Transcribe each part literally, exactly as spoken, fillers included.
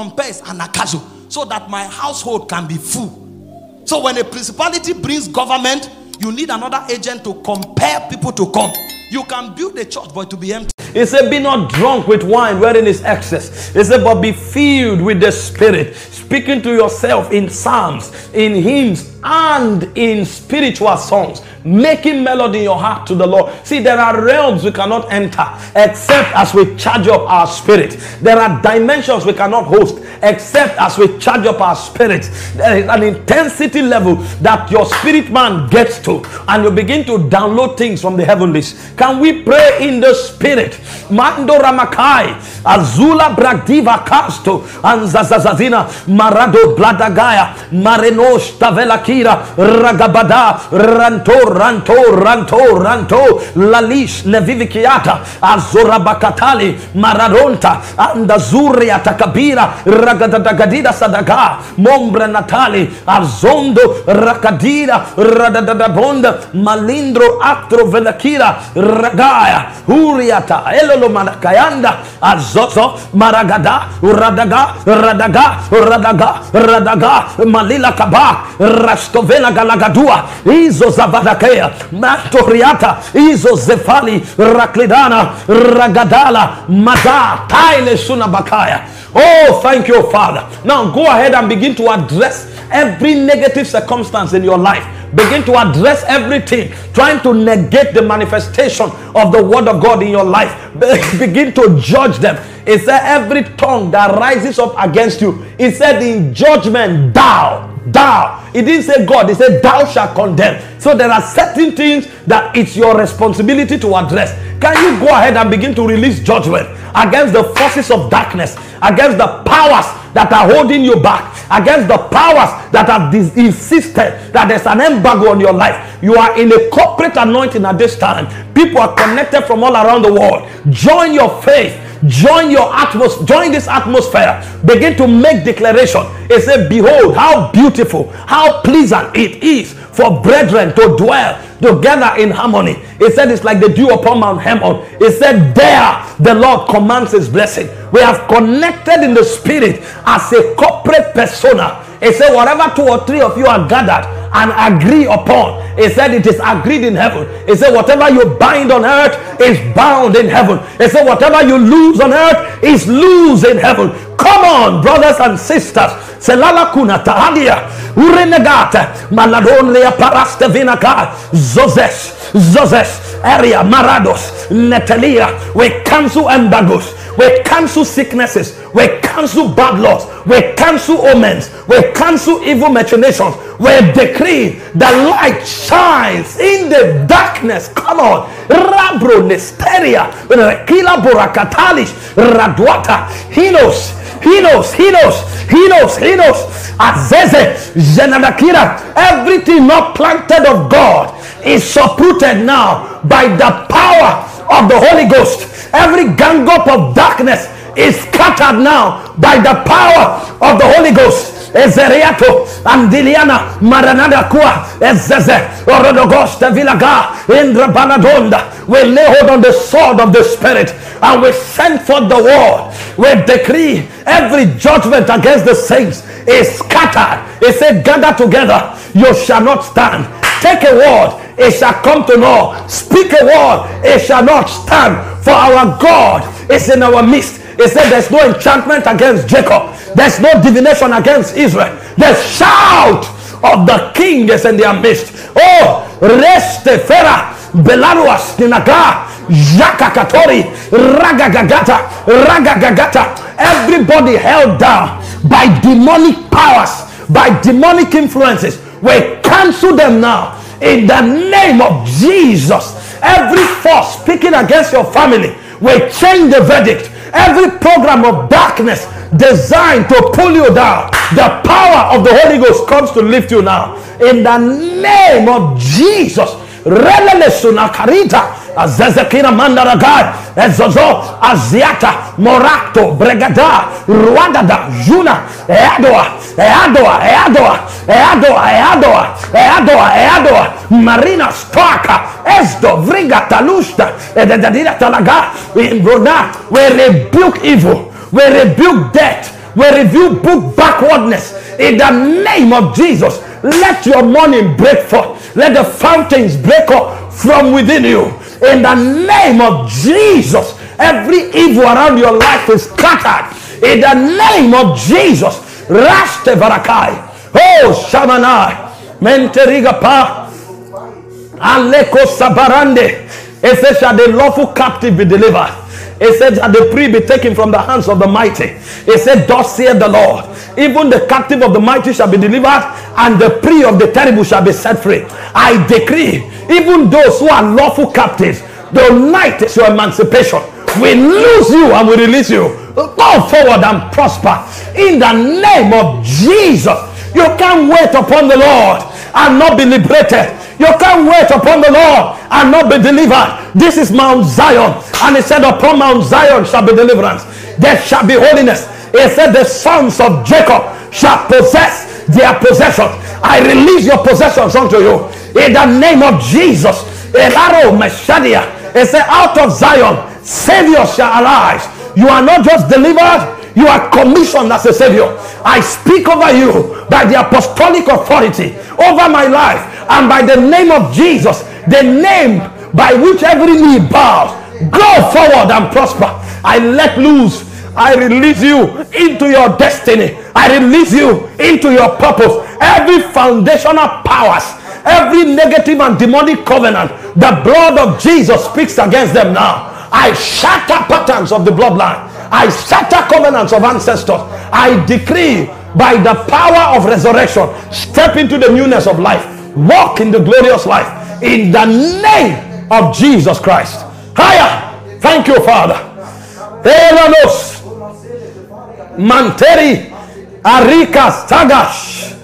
compares and akazo, so that my household can be full. So when a principality brings government, you need another agent to compel people to come. You can build a church, but to be empty. He said, be not drunk with wine wherein is excess. He said, but be filled with the Spirit, speaking to yourself in psalms, in hymns, and in spiritual songs, making melody in your heart to the Lord. See, there are realms we cannot enter except as we charge up our spirit. There are dimensions we cannot host except as we charge up our spirit. There is an intensity level that your spirit man gets to, and you begin to download things from the heavenlies. Can we pray in the spirit? Mando Ramakai, Azula Bragdiva Casto, and Zazazazina, Marado Bladagaya, Marenos Tavela Kira, Ragabada, Rantor. Ranto, ranto, ranto, lalish, levivikiata, azorabakatali, mararonta, andazuria takabira, ragadadagadida sadaga, mombra natali, arzondo, rakadira, radadadabonda, malindro, actro velakira, ragaya, huriata, elolo manakayanda, azozo, maragada, radaga, radaga, radaga, radaga, malila kaba, rastovela galagadua, izo zavada. Matoriata, Izo Zefali, Raklidana, Ragadala, Mada, Taile Sunabakaya. Oh, thank you, Father. Now go ahead and begin to address every negative circumstance in your life. Begin to address everything trying to negate the manifestation of the word of God in your life. Begin to judge them. It said every tongue that rises up against you, it said in judgment, thou, thou. It didn't say God, it said thou shalt condemn. So there are certain things that it's your responsibility to address. Can you go ahead and begin to release judgment against the forces of darkness, against the powers that are holding you back, against the powers that have insisted that there's an embargo on your life? You are in a corporate anointing at this time. People are connected from all around the world. Join your faith. Join your atmosphere. Join this atmosphere. Begin to make declaration. It said, behold, how beautiful, how pleasant it is for brethren to dwell together in harmony. It said it's like the dew upon Mount Hermon. It said there the Lord commands his blessing. We have connected in the spirit as a corporate persona. It said whatever two or three of you are gathered and agree upon, it said it is agreed in heaven. It said whatever you bind on earth is bound in heaven. It said whatever you lose on earth is loose in heaven. Come on, brothers and sisters. Selala kuna tahadia urenegata maladon lea paraste vinaka zozes zozes area marados netelia. We cancel embargoes. We cancel sicknesses. We cancel bad laws. We cancel omens. We cancel evil machinations. We decree the light shines in the darkness. Come on. Rabro nesteria rekila borakatalish radwata hinos hinos hinos hinos hinos azeze jenadakira. Everything not planted of God is uprooted now by the power of the Holy Ghost. Every gang up of darkness is scattered now by the power of the Holy Ghost. Ezeriato Andiliana Maranada Kua Ezeze Orodogosta Vilaga Indra Banadonda. We lay hold on the sword of the Spirit and we send forth the word. We decree every judgment against the saints is scattered. It said, gather together, you shall not stand. Take a word, it shall come to naught. Speak a word, it shall not stand. For our God is in our midst. He said there's no enchantment against Jacob. There's no divination against Israel. The shout of the king is in their midst. Oh, reste fera, belaruas, dinaga, jakakatori, ragagagata, ragagagata. Everybody held down by demonic powers, by demonic influences. We cancel them now in the name of Jesus. Every force speaking against your family, we change the verdict. Every program of darkness designed to pull you down, the power of the Holy Ghost comes to lift you now. In the name of Jesus. Azazakira Mandaragad, Ezozo, Aziata, Morato, Bregada, Rwanda, Juna, Eadoa, Eadoa, Eadoa, Eadoa, Eadoa, Eadoa, Eadoa, Marina Starka, Esdo, Vriga, Talusta, Edadira Talaga, Imbrona. We rebuke evil, we rebuke death, We rebuke book backwardness in the name of Jesus. Let your morning break forth. Let the fountains break up from within you in the name of Jesus. Every evil around your life is scattered in the name of Jesus. Raste varakai. Oh, Shamanai. Menteriga pa. Aleko sabarande. It says, shall the lawful captive be delivered? It said, shall the prey be taken from the hands of the mighty? It said, thus saith the Lord, even the captive of the mighty shall be delivered, and the prey of the terrible shall be set free. I decree, even those who are lawful captives, tonight is your emancipation. We lose you and we release you. Go forward and prosper in the name of Jesus. You can't wait upon the Lord and not be liberated. You can't wait upon the Lord and not be delivered. This is Mount Zion. And he said, upon Mount Zion shall be deliverance. There shall be holiness. He said, the sons of Jacob shall possess their possessions. I release your possessions unto you in the name of Jesus. He said, out of Zion, saviors shall arise. You are not just delivered. You are commissioned as a savior. I speak over you by the apostolic authority over my life and by the name of Jesus, the name by which every knee bows. Go forward and prosper. I let loose. I release you into your destiny. I release you into your purpose. Every foundational powers, every negative and demonic covenant, the blood of Jesus speaks against them now. I shatter patterns of the bloodline. I shatter covenants of ancestors. I decree by the power of resurrection, step into the newness of life. Walk in the glorious life in the name of Jesus Christ. Higher. Thank you, Father. Elanos Manteri Arika Sagash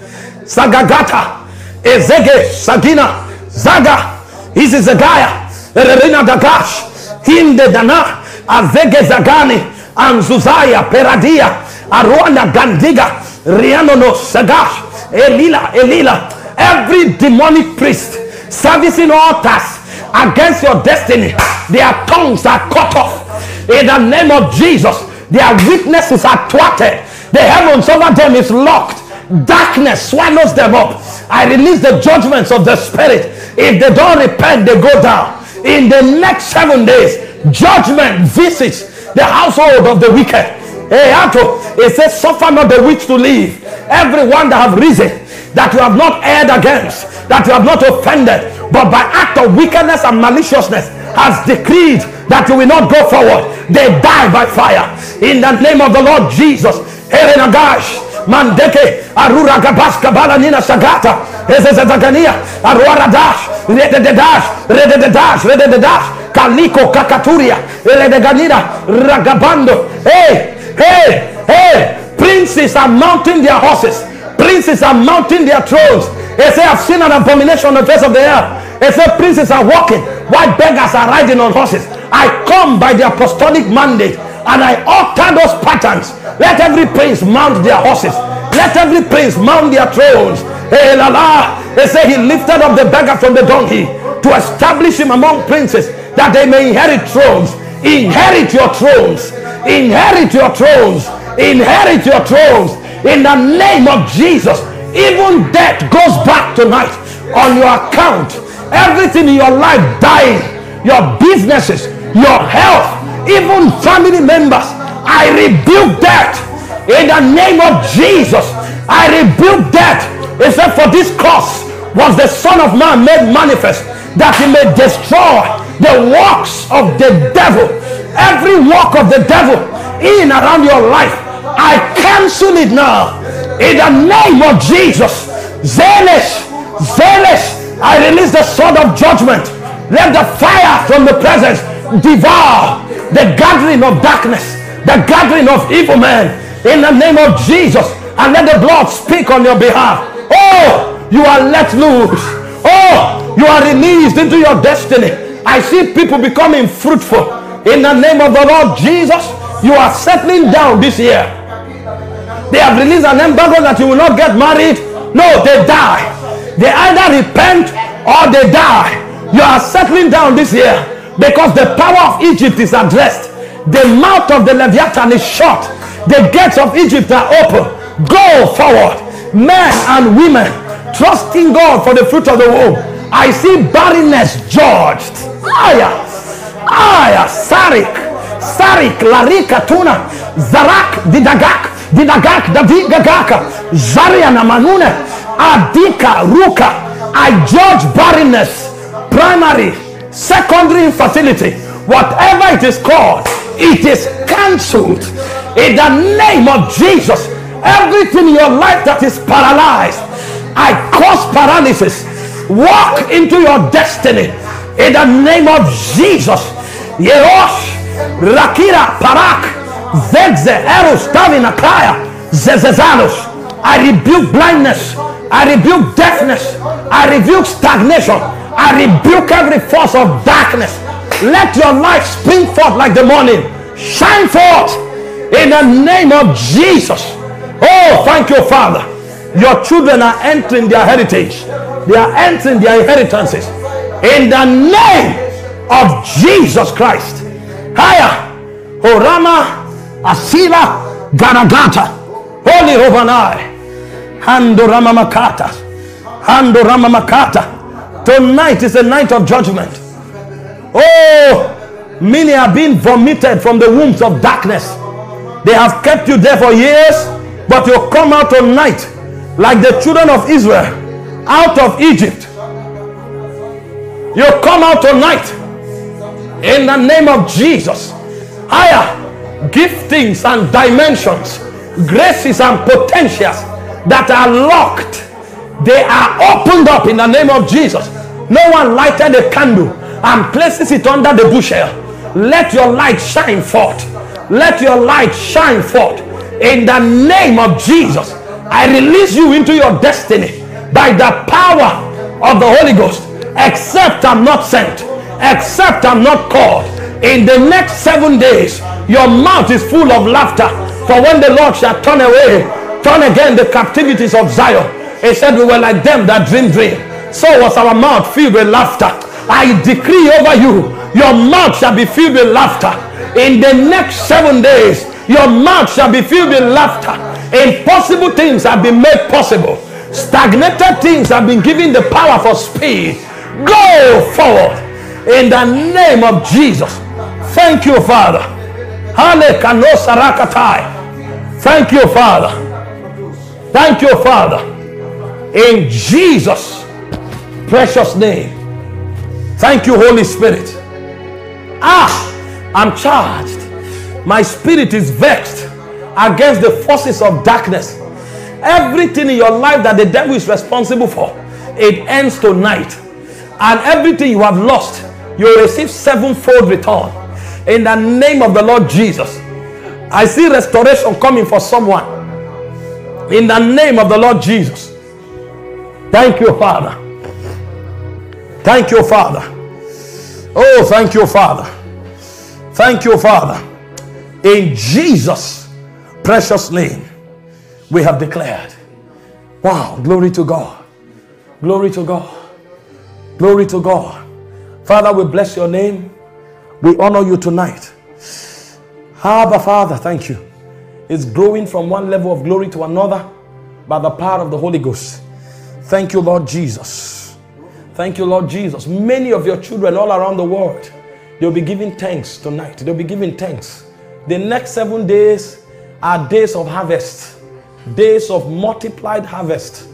Sagagata Ezege Sagina Zaga Izizagaya Erina Dagash Hinde Dana Azege Zagani Anzuzaya Peradia Aruana Gandiga Rianono Sagash Elila Elila. Every demonic priest servicing altars against your destiny, their tongues are cut off in the name of Jesus. Their witnesses are thwarted. The heavens over them is locked. Darkness swallows them up. I release the judgments of the spirit. If they don't repent, they go down. In the next seven days, judgment visits the household of the wicked. It says, suffer not the witch to live. Everyone that have risen, that you have not erred against, that you have not offended, but by act of wickedness and maliciousness has decreed that you will not go forward, they die by fire in the name of the Lord Jesus. Erenagash Mandeke Arura Gabash Kabala Nina Sagata Ezezagania Aruara Dash Rededash Rededash Rededash Kaliko Kakaturia Redeganira Ragabando. Hey, hey, hey, princes are mounting their horses. Princes are mounting their thrones. They say, I've seen an abomination on the face of the earth. They say, princes are walking while beggars are riding on horses. I come by the apostolic mandate and I alter those patterns. Let every prince mount their horses. Let every prince mount their thrones. Hey, la, la. They say, he lifted up the beggar from the donkey to establish him among princes that they may inherit thrones. Inherit your thrones. Inherit your thrones. Inherit your thrones. In the name of Jesus, even death goes back tonight on your account. Everything in your life dying, your businesses, your health, even family members, I rebuke death in the name of Jesus. I rebuke death. It said, for this cross was the Son of Man made manifest, that he may destroy the works of the devil. Every work of the devil in and around your life, I cancel it now in the name of Jesus. Zealous, zealous, I release the sword of judgment. Let the fire from the presence devour the gathering of darkness, the gathering of evil men in the name of Jesus, and let the blood speak on your behalf. Oh, you are let loose. Oh, you are released into your destiny. I see people becoming fruitful in the name of the Lord Jesus. You are settling down this year. They have released an embargo that you will not get married. No, they die. They either repent or they die. You are settling down this year because the power of Egypt is addressed. The mouth of the Leviathan is shut. The gates of Egypt are open. Go forward, men and women, trusting God for the fruit of the womb. I see barrenness judged. Aya, aya, sarik, sarik, larika tuna, zarak, didagak, didagak, dadigagaka, zariana manune, adika, ruka. I judge barrenness, primary, secondary infertility, whatever it is called, it is cancelled in the name of Jesus. Everything in your life that is paralyzed, I cause paralysis. Walk into your destiny in the name of Jesus. Yerosh, Rakira, Parak, Zegze, Eros, Tavinakaya, Zezezanos. I rebuke blindness. I rebuke deafness. I rebuke stagnation. I rebuke every force of darkness. Let your light spring forth like the morning. Shine forth in the name of Jesus. Oh, thank you, Father. Your children are entering their heritage. They are entering their inheritances in the name of Jesus Christ. Higher, Horama, Asila, Garagata, Holy Hovanai. Hando Rama Makata. Hando Rama Makata. Tonight is a night of judgment. Oh, many have been vomited from the wombs of darkness. They have kept you there for years, but you'll come out tonight like the children of Israel out of Egypt. You'll come out tonight in the name of Jesus. Higher giftings and dimensions, graces and potentials that are locked, they are opened up in the name of Jesus. No one lighted a candle and places it under the bushel. Let your light shine forth. Let your light shine forth in the name of Jesus. I release you into your destiny by the power of the Holy Ghost. Except I'm not sent, except I'm not called. In the next seven days, your mouth is full of laughter, for when the Lord shall turn away, turn again the captivities of Zion. He said we were like them that dream dream. So was our mouth filled with laughter. I decree over you, your mouth shall be filled with laughter. In the next seven days, your mouth shall be filled with laughter. Impossible things have been made possible. Stagnated things have been given the power for speed. Go forward in the name of Jesus. Thank you, Father. Thank you, Father. Thank you, Father, in Jesus' precious name. Thank you, Holy Spirit. Ah, I'm charged. My spirit is vexed against the forces of darkness. Everything in your life that the devil is responsible for, it ends tonight. And everything you have lost, you will receive sevenfold return in the name of the Lord Jesus. I see restoration coming for someone in the name of the Lord Jesus. Thank you, Father. Thank you, Father. Oh, thank you, Father. Thank you, Father. In Jesus' precious name, we have declared. Wow, glory to God. Glory to God. Glory to God. Father, we bless your name. We honor you tonight. Abba, Father, thank you. It's growing from one level of glory to another by the power of the Holy Ghost. Thank you, Lord Jesus. Thank you, Lord Jesus. Many of your children all around the world, they'll be giving thanks tonight. They'll be giving thanks. The next seven days are days of harvest, days of multiplied harvest.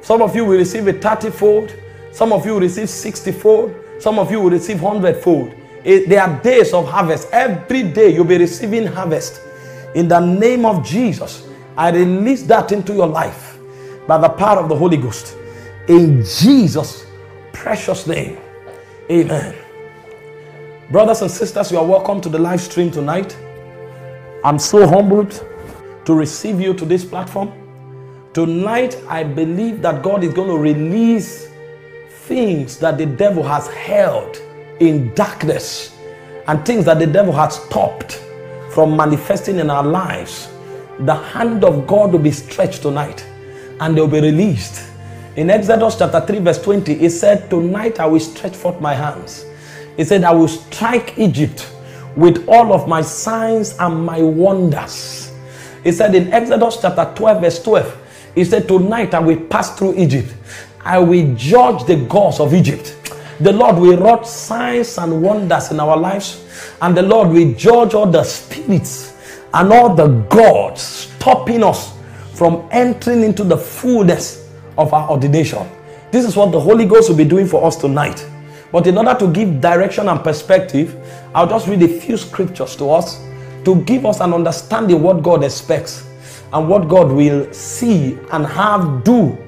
Some of you will receive a thirty-fold. Some of you will receive sixty-fold. Some of you will receive one hundred-fold. They are days of harvest. Every day you'll be receiving harvest. In the name of Jesus, I release that into your life by the power of the Holy Ghost. In Jesus' precious name. Amen. Brothers and sisters, you are welcome to the live stream tonight. I'm so humbled to receive you to this platform. Tonight, I believe that God is going to release things that the devil has held in darkness and things that the devil has stopped from manifesting in our lives. The hand of God will be stretched tonight and they will be released. In Exodus chapter three verse twenty, it said, tonight I will stretch forth my hands. It said, I will strike Egypt with all of my signs and my wonders. He said in Exodus chapter twelve verse twelve, he said, tonight I will pass through Egypt. I will judge the gods of Egypt. The Lord will wrought signs and wonders in our lives. And the Lord will judge all the spirits and all the gods stopping us from entering into the fullness of our ordination. This is what the Holy Ghost will be doing for us tonight. But in order to give direction and perspective, I'll just read a few scriptures to us to give us an understanding of what God expects and what God will see and have do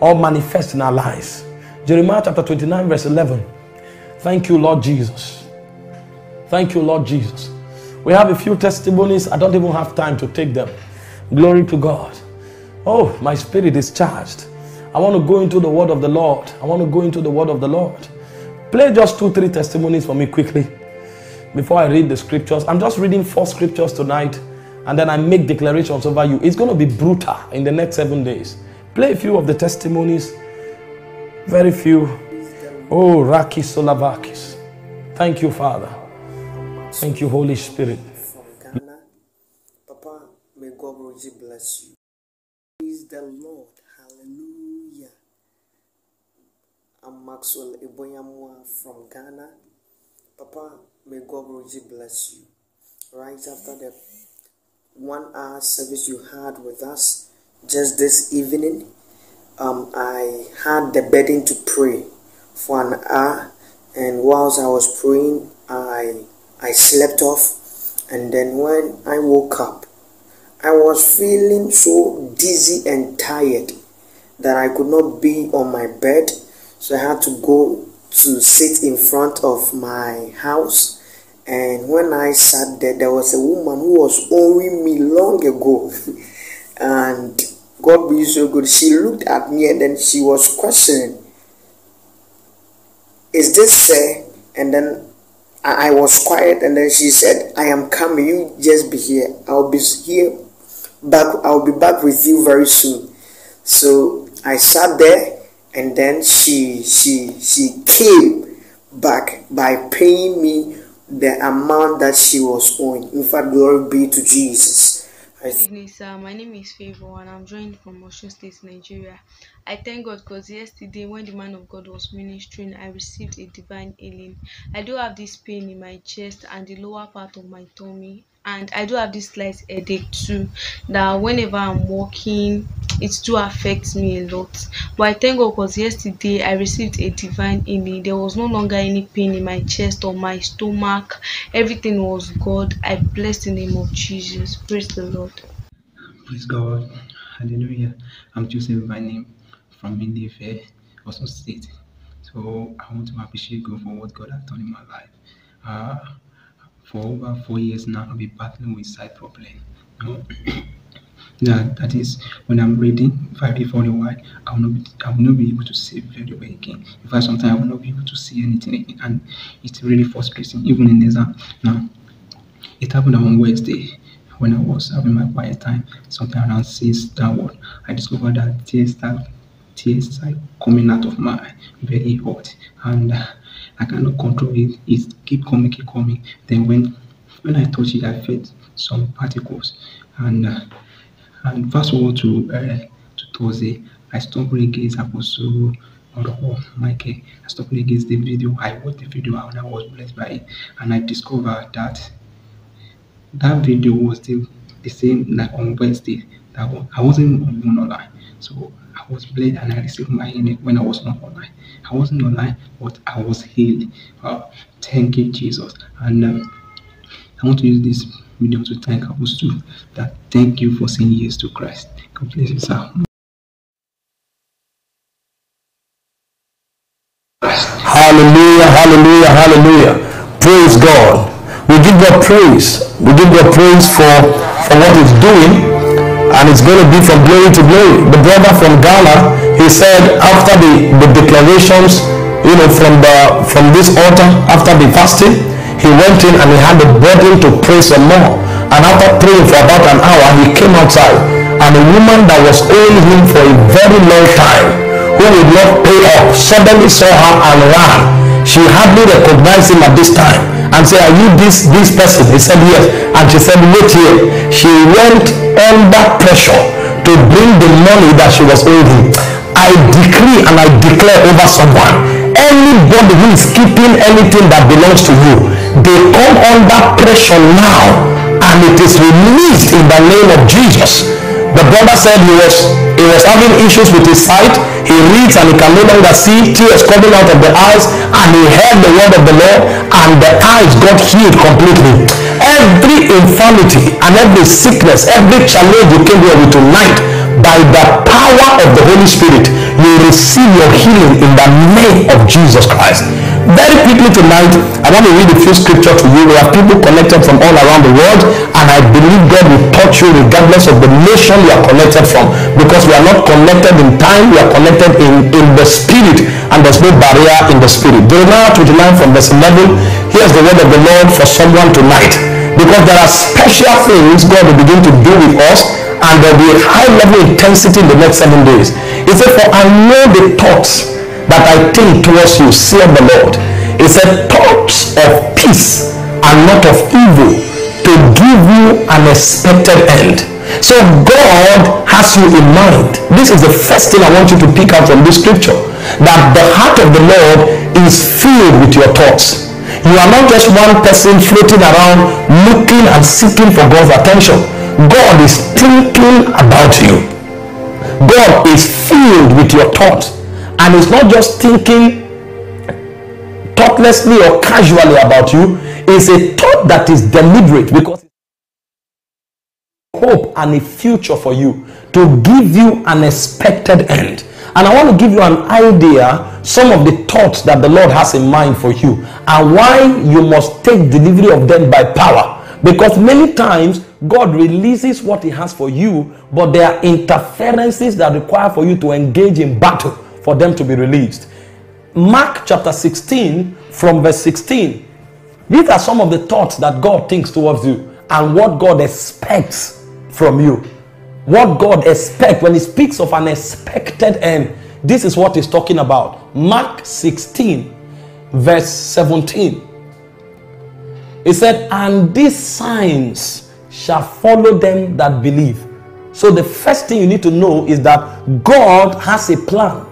or manifest in our lives. Jeremiah chapter twenty-nine verse eleven. Thank you, Lord Jesus. Thank you, Lord Jesus. We have a few testimonies. I don't even have time to take them. Glory to God. Oh, my spirit is charged. I want to go into the word of the Lord. I want to go into the word of the Lord. Play just two, three testimonies for me quickly before I read the scriptures. I'm just reading four scriptures tonight, and then I make declarations over you. It's going to be brutal in the next seven days. Play a few of the testimonies. Very few. Oh, Rakis Solavakis. Thank you, Father. Thank you, Holy Spirit. From Ghana. Papa, may God richly bless you. Praise the Lord. Hallelujah. I'm Maxwell Eboyamwa from Ghana. Papa, may God richly bless you. Right after the one hour service you had with us just this evening, um, I had the burden to pray for an hour, and whilst I was praying, I I slept off, and then when I woke up, I was feeling so dizzy and tired that I could not be on my bed, so I had to go to sit in front of my house. And when I sat there, there was a woman who was owing me long ago. And God be so good, she looked at me and then she was questioning, is this sir? And then I was quiet, and then she said, I am coming, you just be here. I'll be here, back. I'll be back with you very soon. So I sat there, and then she, she, she came back by paying me the amount that she was owing. In fact, glory be to Jesus. Good evening, sir. My name is Favor, and I'm joined from Osun State, Nigeria. I thank God because yesterday, when the man of God was ministering, I received a divine healing. I do have this pain in my chest and the lower part of my tummy, and I do have this slight headache too, that whenever I'm walking, it do affect me a lot. But I thank God because yesterday I received a divine healing. There was no longer any pain in my chest or my stomach. Everything was God. I bless the name of Jesus. Praise the Lord. Praise God. Hallelujah. I'm choosing my name from Indife, Osun State. So I want to appreciate God for what God has done in my life. Uh, For over four years now, I'll be battling with side problem. No? that, that is, when I'm reading, if I read for a while, I will not be, I will not be able to see very well again. In fact, sometimes I will not be able to see anything again, and it's really frustrating, even in exam. Now, it happened on Wednesday when I was having my quiet time, sometime around six downward. I discovered that tears start, tears are coming out of my very heart, and Uh, I cannot control it. It keep coming, keep coming. Then when when I touch it, I felt some particles. And uh, and fast forward to uh, to Thursday, I stumbled against Apostle Orokpo Michael. I stumbled against the video. I watched the video and I was blessed by it. And I discovered that that video was the, the same like on Wednesday. That one, I wasn't even online. So I was blessed and I received my healing when I was not online. I wasn't online, but I was healed. Uh, thank you, Jesus. And um, I want to use this medium to thank Apostle that thank you for saying yes to Christ. God bless you, sir. Hallelujah, hallelujah, hallelujah. Praise God. We give God praise. We give God praise for, for what He's doing. And it's going to be from glory to glory. The brother from Ghana, he said after the, the declarations, you know, from the from this altar, after the fasting, he went in and he had the burden to pray some more. And after praying for about an hour, he came outside. And a woman that was owing him for a very long time, who would not pay off, suddenly saw her and ran. She hardly recognized him at this time. and said, are you this this person? He said yes. And she said, wait here. She went under pressure to bring the money that she was owed him. I decree and I declare over someone, anybody who is keeping anything that belongs to you, they come under pressure now, and it is released in the name of Jesus. The brother said he was he was having issues with his sight. He reads and he can no longer see, tears coming out of the eyes, and he heard the word of the Lord, and the eyes got healed completely. Every infirmity and every sickness, every challenge you came here with tonight, by the power of the Holy Spirit, you receive your healing in the name of Jesus Christ. Very quickly tonight, I want to read a few scriptures to you. We have people connected from all around the world, and I believe God will touch you regardless of the nation you are connected from, because we are not connected in time, we are connected in, in the spirit, and there's no barrier in the spirit. Jeremiah twenty-nine from verse eleven, here's the word of the Lord for someone tonight, because there are special things God will begin to do with us, and there will be a high level intensity in the next seven days. He said, for I know the thoughts that I think towards you, saith the Lord. It said, thoughts of peace and not of evil, to give you an expected end. So God has you in mind. This is the first thing I want you to pick out from this scripture, that the heart of the Lord is filled with your thoughts. You are not just one person floating around looking and seeking for God's attention. God is thinking about you. God is filled with your thoughts. And it's not just thinking thoughtlessly or casually about you. It's a thought that is deliberate, because hope and a future for you, to give you an expected end. And I want to give you an idea, some of the thoughts that the Lord has in mind for you, and why you must take delivery of them by power. Because many times God releases what he has for you, but there are interferences that require for you to engage in battle for them to be released. Mark chapter sixteen from verse sixteen. These are some of the thoughts that God thinks towards you, and what God expects from you. What God expects when he speaks of an expected end. This is what he's talking about. Mark sixteen verse seventeen. He said, and these signs shall follow them that believe. So the first thing you need to know is that God has a plan.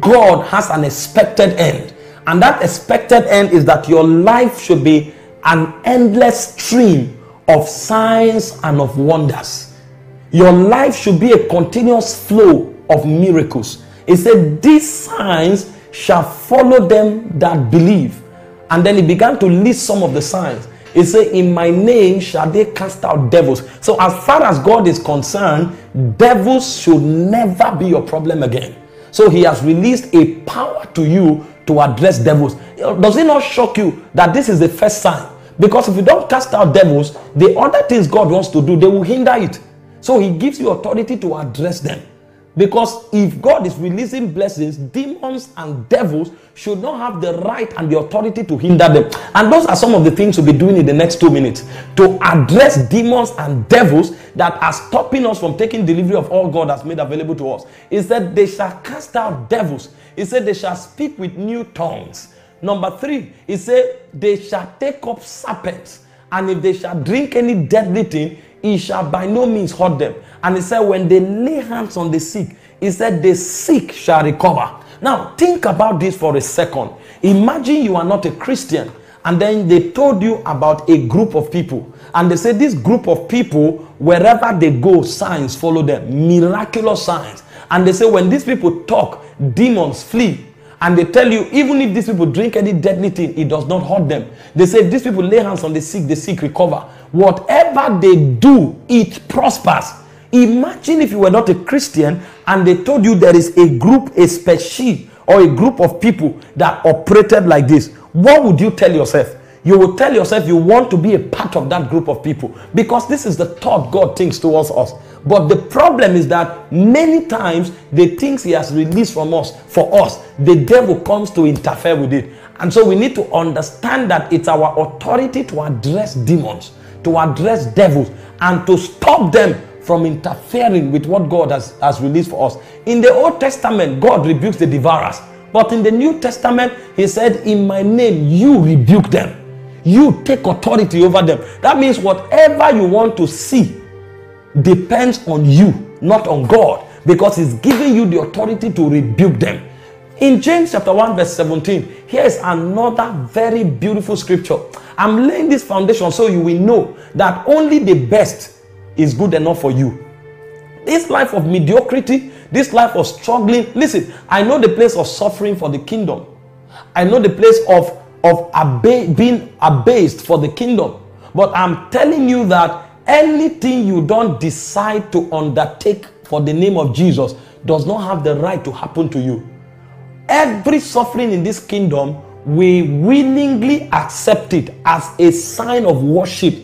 God has an expected end, and that expected end is that your life should be an endless stream of signs and of wonders. Your life should be a continuous flow of miracles. It said, these signs shall follow them that believe. And then he began to list some of the signs. He said, in my name shall they cast out devils. So as far as God is concerned, devils should never be your problem again. So he has released a power to you to address devils. Does it not shock you that this is the first sign? Because if you don't cast out devils, the other things God wants to do, they will hinder it. So he gives you authority to address them. Because if God is releasing blessings, demons and devils should not have the right and the authority to hinder them. And those are some of the things we'll be doing in the next two minutes. To address demons and devils that are stopping us from taking delivery of all God has made available to us. He said, they shall cast out devils. He said, they shall speak with new tongues. Number three, he said, they shall take up serpents. And if they shall drink any deadly thing, it shall by no means hurt them. And he said, when they lay hands on the sick, he said, the sick shall recover. Now, think about this for a second. Imagine you are not a Christian, and then they told you about a group of people. And they said, this group of people, wherever they go, signs follow them, miraculous signs. And they say, when these people talk, demons flee. And they tell you, even if these people drink any deadly thing, it does not hurt them. They say, these people lay hands on the sick, the sick recover. Whatever they do, it prospers. Imagine if you were not a Christian and they told you there is a group, a species, or a group of people that operated like this. What would you tell yourself? You will tell yourself you want to be a part of that group of people, because this is the thought God thinks towards us. But the problem is that many times the things he has released from us, for us, the devil comes to interfere with it. And so we need to understand that it's our authority to address demons, to address devils, and to stop them from interfering with what God has, has released for us. In the Old Testament, God rebukes the devourers. But in the New Testament, he said, in my name, you rebuke them. you take authority over them. That means whatever you want to see depends on you, not on God, because he's giving you the authority to rebuke them. In James chapter one verse seventeen, here is another very beautiful scripture. I'm laying this foundation so you will know that only the best is good enough for you. This life of mediocrity, this life of struggling, listen, I know the place of suffering for the kingdom. I know the place of, of abase, being abased for the kingdom. But I'm telling you that anything you don't decide to undertake for the name of Jesus does not have the right to happen to you. Every suffering in this kingdom, we willingly accept it as a sign of worship,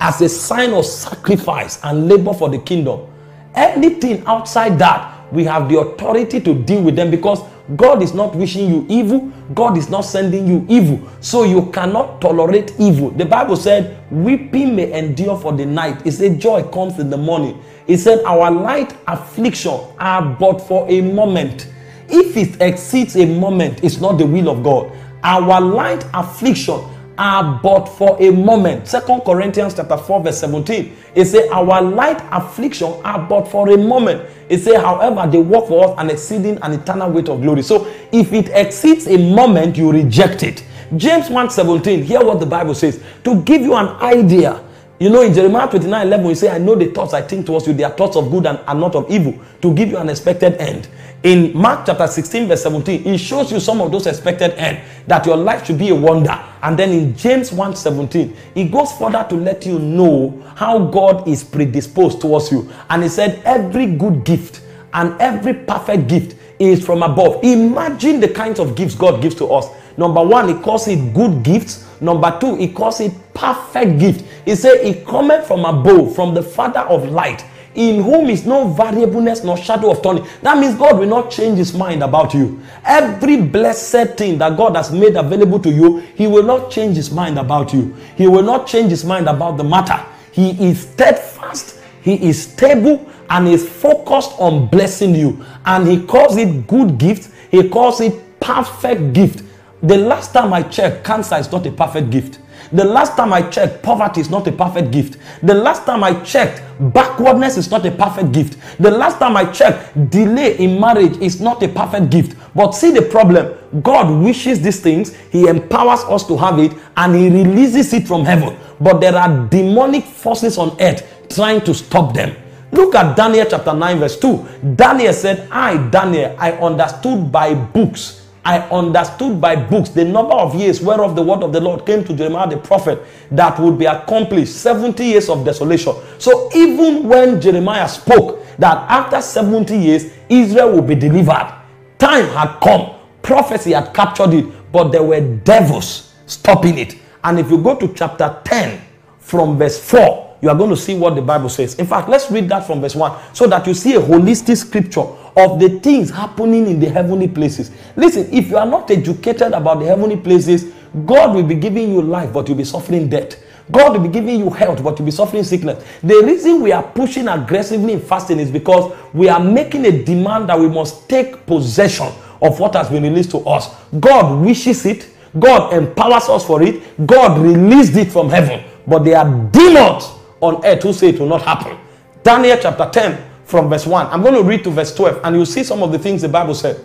as a sign of sacrifice and labor for the kingdom. Anything outside that, we have the authority to deal with them, because God is not wishing you evil. God is not sending you evil. So you cannot tolerate evil. The Bible said, weeping may endure for the night. It said, joy comes in the morning. It said, our light affliction are but for a moment. If it exceeds a moment, it's not the will of God. Our light affliction are but for a moment. Second Corinthians chapter four verse seventeen. It says, our light affliction are but for a moment. It says, however, they work for us an exceeding and eternal weight of glory. So if it exceeds a moment, you reject it. James one seventeen, hear what the Bible says. To give you an idea, you know, in Jeremiah twenty-nine eleven, he says, I know the thoughts I think towards you, they are thoughts of good and, and not of evil, to give you an expected end. In Mark chapter sixteen verse seventeen, it shows you some of those expected end, that your life should be a wonder. And then in James one seventeen, it goes further to let you know how God is predisposed towards you. And he said, every good gift and every perfect gift is from above. Imagine the kinds of gifts God gives to us. Number one, he calls it good gifts. Number two, he calls it perfect gift. He said, it cometh from above, from the Father of light, in whom is no variableness, nor shadow of turning. That means God will not change his mind about you. Every blessed thing that God has made available to you, he will not change his mind about you. He will not change his mind about the matter. He is steadfast, he is stable, and is focused on blessing you. And he calls it good gift. He calls it perfect gift. The last time I checked, cancer is not a perfect gift. The last time I checked, poverty is not a perfect gift. The last time I checked, backwardness is not a perfect gift. The last time I checked, delay in marriage is not a perfect gift. But see the problem. God wishes these things. He empowers us to have it, and he releases it from heaven. But there are demonic forces on earth trying to stop them. Look at Daniel chapter nine verse two. Daniel said, I, Daniel, I understood by books. I understood by books the number of years whereof the word of the Lord came to Jeremiah the prophet, that would be accomplished, seventy years of desolation. So even when Jeremiah spoke that after seventy years, Israel will be delivered, time had come, prophecy had captured it, but there were devils stopping it. And if you go to chapter ten from verse four, you are going to see what the Bible says. In fact, let's read that from verse one so that you see a holistic scripture of the things happening in the heavenly places. Listen, if you are not educated about the heavenly places, God will be giving you life, but you'll be suffering death. God will be giving you health, but you'll be suffering sickness. The reason we are pushing aggressively in fasting is because we are making a demand that we must take possession of what has been released to us. God wishes it. God empowers us for it. God released it from heaven. But there are demons on earth who say it will not happen. Daniel chapter ten from verse one. I'm going to read to verse twelve, and you'll see some of the things the Bible said.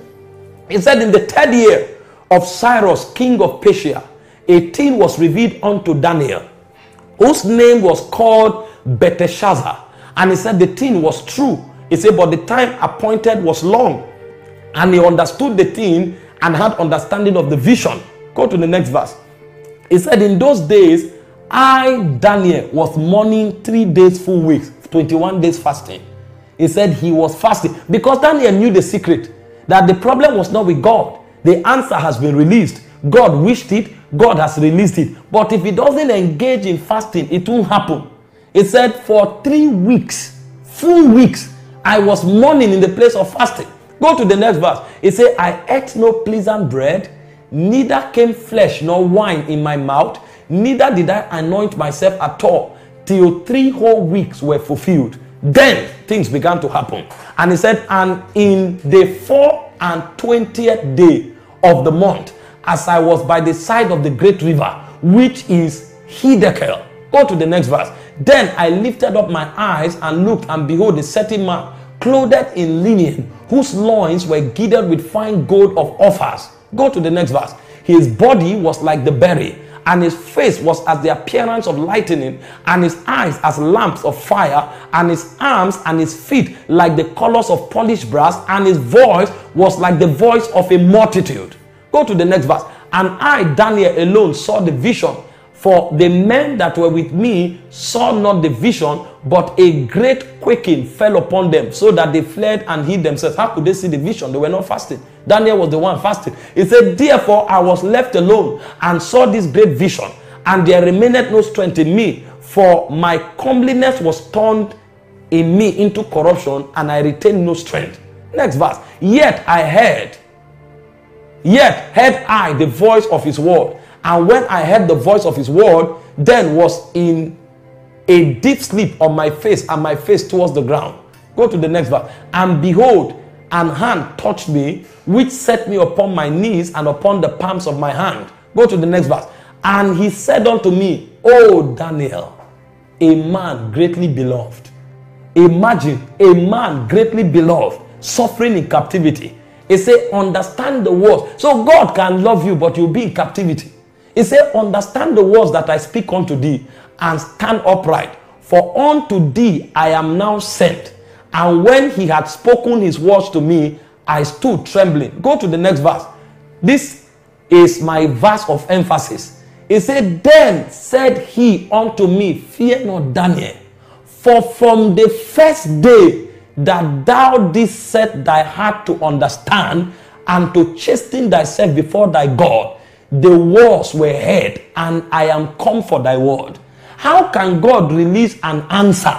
It said, in the third year of Cyrus, king of Persia, a thing was revealed unto Daniel, whose name was called Belteshazzar. And he said, the thing was true. He said, but the time appointed was long. And he understood the thing and had understanding of the vision. Go to the next verse. He said, in those days, I, Daniel, was mourning three days, full weeks, twenty-one days fasting. He said he was fasting because Daniel knew the secret, that the problem was not with God. The answer has been released. God wished it. God has released it. But if he doesn't engage in fasting, it won't happen. He said, for three weeks, full weeks, I was mourning in the place of fasting. Go to the next verse. He said, I ate no pleasant bread, neither came flesh nor wine in my mouth. Neither did I anoint myself at all, till three whole weeks were fulfilled. Then things began to happen. And he said, and in the four and twentieth day of the month, as I was by the side of the great river, which is Hiddekel. Go to the next verse. Then I lifted up my eyes and looked, and behold, a certain man clothed in linen, whose loins were girded with fine gold of Ophir. Go to the next verse. His body was like the berry, and his face was as the appearance of lightning, and his eyes as lamps of fire, and his arms and his feet like the colors of polished brass, and his voice was like the voice of a multitude. Go to the next verse. And I, Daniel, alone saw the vision, for the men that were with me saw not the vision, but a great quaking fell upon them, so that they fled and hid themselves. How could they see the vision? They were not fasting. Daniel was the one fasting. He said, therefore I was left alone and saw this great vision, and there remained no strength in me, for my comeliness was turned in me into corruption, and I retained no strength. Next verse. Yet I heard, yet heard I the voice of his word. And when I heard the voice of his word, then was in a deep sleep on my face, and my face towards the ground. Go to the next verse. And behold, an hand touched me, which set me upon my knees and upon the palms of my hand. Go to the next verse. And he said unto me, O Daniel, a man greatly beloved. Imagine a man greatly beloved, suffering in captivity. He said, understand the words. So God can love you, but you'll be in captivity. He said, understand the words that I speak unto thee, and stand upright. For unto thee I am now sent. And when he had spoken his words to me, I stood trembling. Go to the next verse. This is my verse of emphasis. He said, then said he unto me, fear not, Daniel, for from the first day that thou didst set thy heart to understand and to chasten thyself before thy God, the words were heard, and I am come for thy word. How can God release an answer?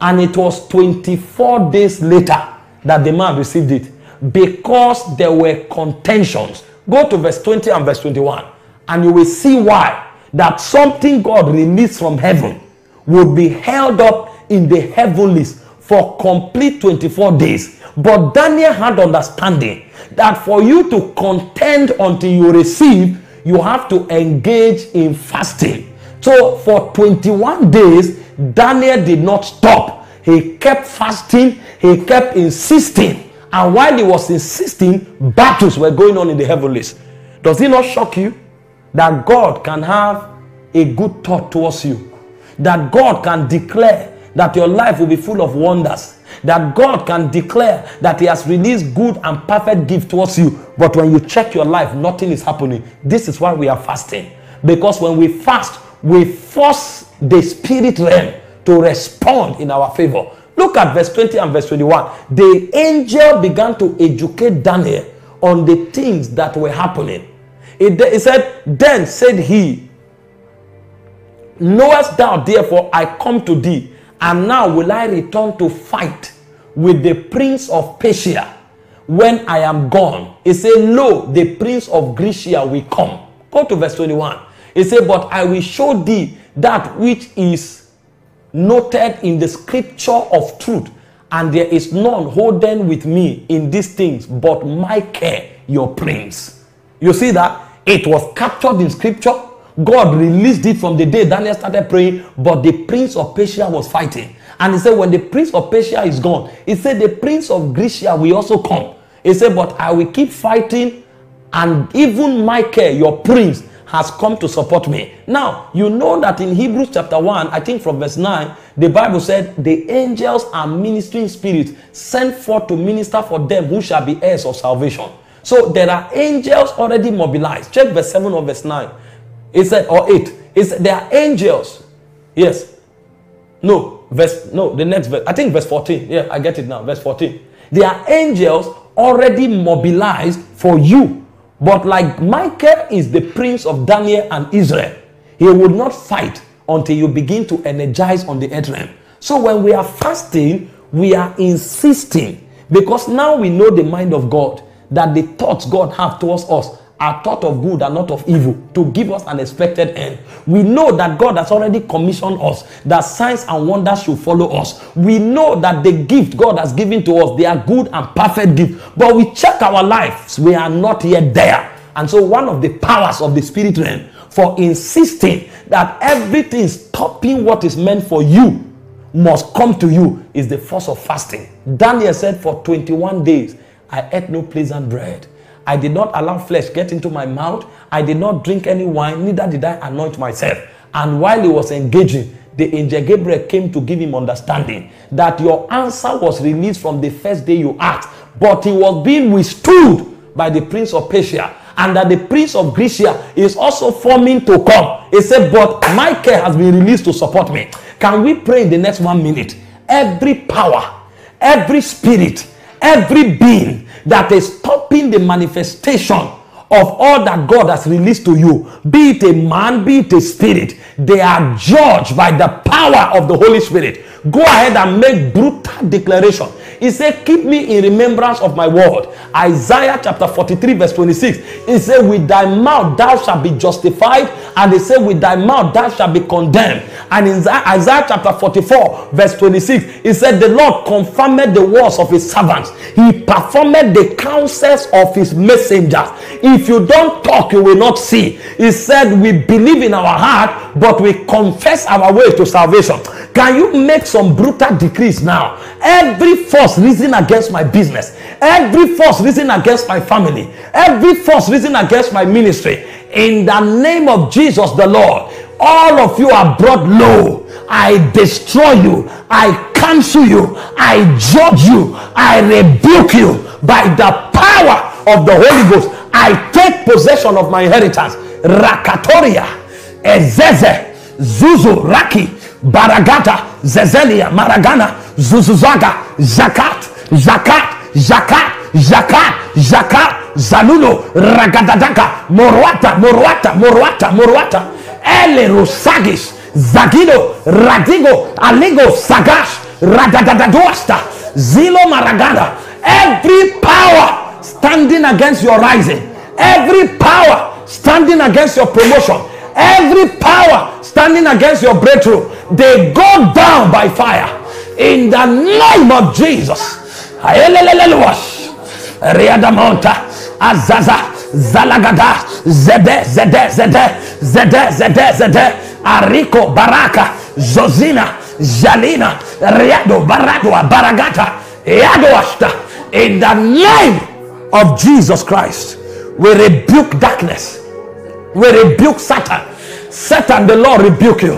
And it was twenty-four days later that the man received it, because there were contentions. Go to verse twenty and verse twenty-one, and you will see why that something God released from heaven will be held up in the heavenlies for complete twenty-four days. But Daniel had understanding that for you to contend until you receive, you have to engage in fasting. So for twenty-one days, Daniel did not stop. He kept fasting. He kept insisting. And while he was insisting, battles were going on in the heavenlies. Does it not shock you that God can have a good thought towards you? That God can declare that your life will be full of wonders? That God can declare that he has released good and perfect gift towards you, but when you check your life, nothing is happening? This is why we are fasting. Because when we fast, we force the spirit realm to respond in our favor. Look at verse twenty and verse twenty-one. The angel began to educate Daniel on the things that were happening. It, it said, then said he, knowest thou therefore I come to thee, and now will I return to fight with the prince of Persia when I am gone. He said, lo, the prince of Grecia will come. Go to verse twenty-one. He said, but I will show thee that which is noted in the scripture of truth, and there is none holden with me in these things but Michael, your prince. You see that? It was captured in scripture. God released it from the day Daniel started praying, but the prince of Persia was fighting. And he said, when the prince of Persia is gone, he said, the prince of Grecia will also come. He said, but I will keep fighting, and even Michael, your prince, has come to support me. Now, you know that in Hebrews chapter one, I think from verse nine, the Bible said, the angels are ministering spirits sent forth to minister for them who shall be heirs of salvation. So there are angels already mobilized. Check verse seven or verse nine. It said, or eight. It's there are angels. Yes. No, verse, no, the next verse. I think verse fourteen. Yeah, I get it now. Verse fourteen. There are angels already mobilized for you. But like Michael is the prince of Daniel and Israel, he will not fight until you begin to energize on the earth realm. So when we are fasting, we are insisting, because now we know the mind of God, that the thoughts God has towards us are thought of good and not of evil, to give us an expected end. We know that God has already commissioned us, that signs and wonders should follow us. We know that the gift God has given to us, they are good and perfect gifts. But we check our lives, we are not yet there. And so one of the powers of the spirit realm for insisting that everything stopping what is meant for you must come to you is the force of fasting. Daniel said, for twenty-one days, I ate no pleasant bread. I did not allow flesh get into my mouth. I did not drink any wine, neither did I anoint myself. And while he was engaging, the angel Gabriel came to give him understanding that your answer was released from the first day you asked, but he was being withstood by the prince of Persia, and that the prince of Grecia is also forming to come. He said, but Michael has been released to support me. Can we pray in the next one minute? Every power, every spirit, every being that is stopping the manifestation of all that God has released to you, be it a man, be it a spirit, they are judged by the power of the Holy Spirit. Go ahead and make brutal declaration. He said, keep me in remembrance of my word. Isaiah chapter forty-three verse twenty-six. He said, with thy mouth thou shalt be justified, and he said, with thy mouth thou shalt be condemned. And in Isaiah chapter forty-four verse twenty-six, he said, the Lord confirmed the words of his servants. He performed the counsels of his messengers. If you don't talk, you will not see. He said, we believe in our heart, but we confess our way to salvation. Can you make some brutal decrees now? Every force reason against my business, every force reason against my family, every force reason against my ministry, in the name of Jesus the Lord, all of you are brought low. I destroy you, I cancel you, I judge you, I rebuke you by the power of the Holy Ghost. I take possession of my inheritance. Rakatoria, Ezeze, Zuzu, Raki, Baragata, Zezelia, Maragana, Zuzuzaga, Zakat, Zakat, Zakat, Zakat, Zakat, Zanulo, Ragadadaka, Morwata, Morwata, Morwata, Morwata, Ele Rusagis, Zagido, Radigo, Aligo, Sagash, Ragadadadosta, Zilo Maragana. Every power standing against your rising, every power standing against your promotion, every power standing against your breakthrough, they go down by fire in the name of Jesus. Azaza Zalagada Zede Zede Zede Zede Zede Zede Ariko Baraka Zozina Jalina Riado Baradua Baragata Yadoasta. In the name of Jesus Christ, we rebuke darkness. We rebuke Satan. Satan, the Lord rebuke you.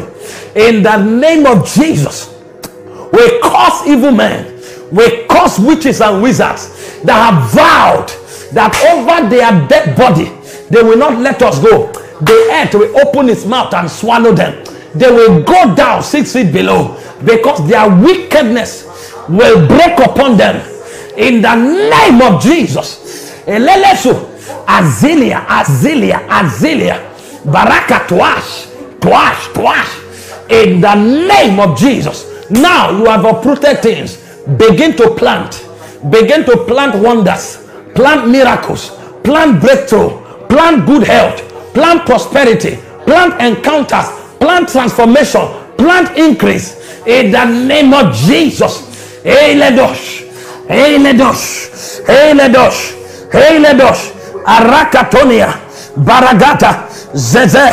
In the name of Jesus, we curse evil men. We curse witches and wizards that have vowed that over their dead body, they will not let us go. The earth will open its mouth and swallow them. They will go down six feet below, because their wickedness will break upon them. In the name of Jesus. Elelesu. Azilia, Azilia, Azilia, Baraka Twash, Twash, Twash, in the name of Jesus. Now you have uprooted things. Begin to plant, begin to plant wonders, plant miracles, plant breakthrough, plant good health, plant prosperity, plant encounters, plant transformation, plant increase, in the name of Jesus. Hey Ledosh, Hey Ledosh, Hey Ledosh, Hey Ledosh. Arakatonia, Baragata, Zeze,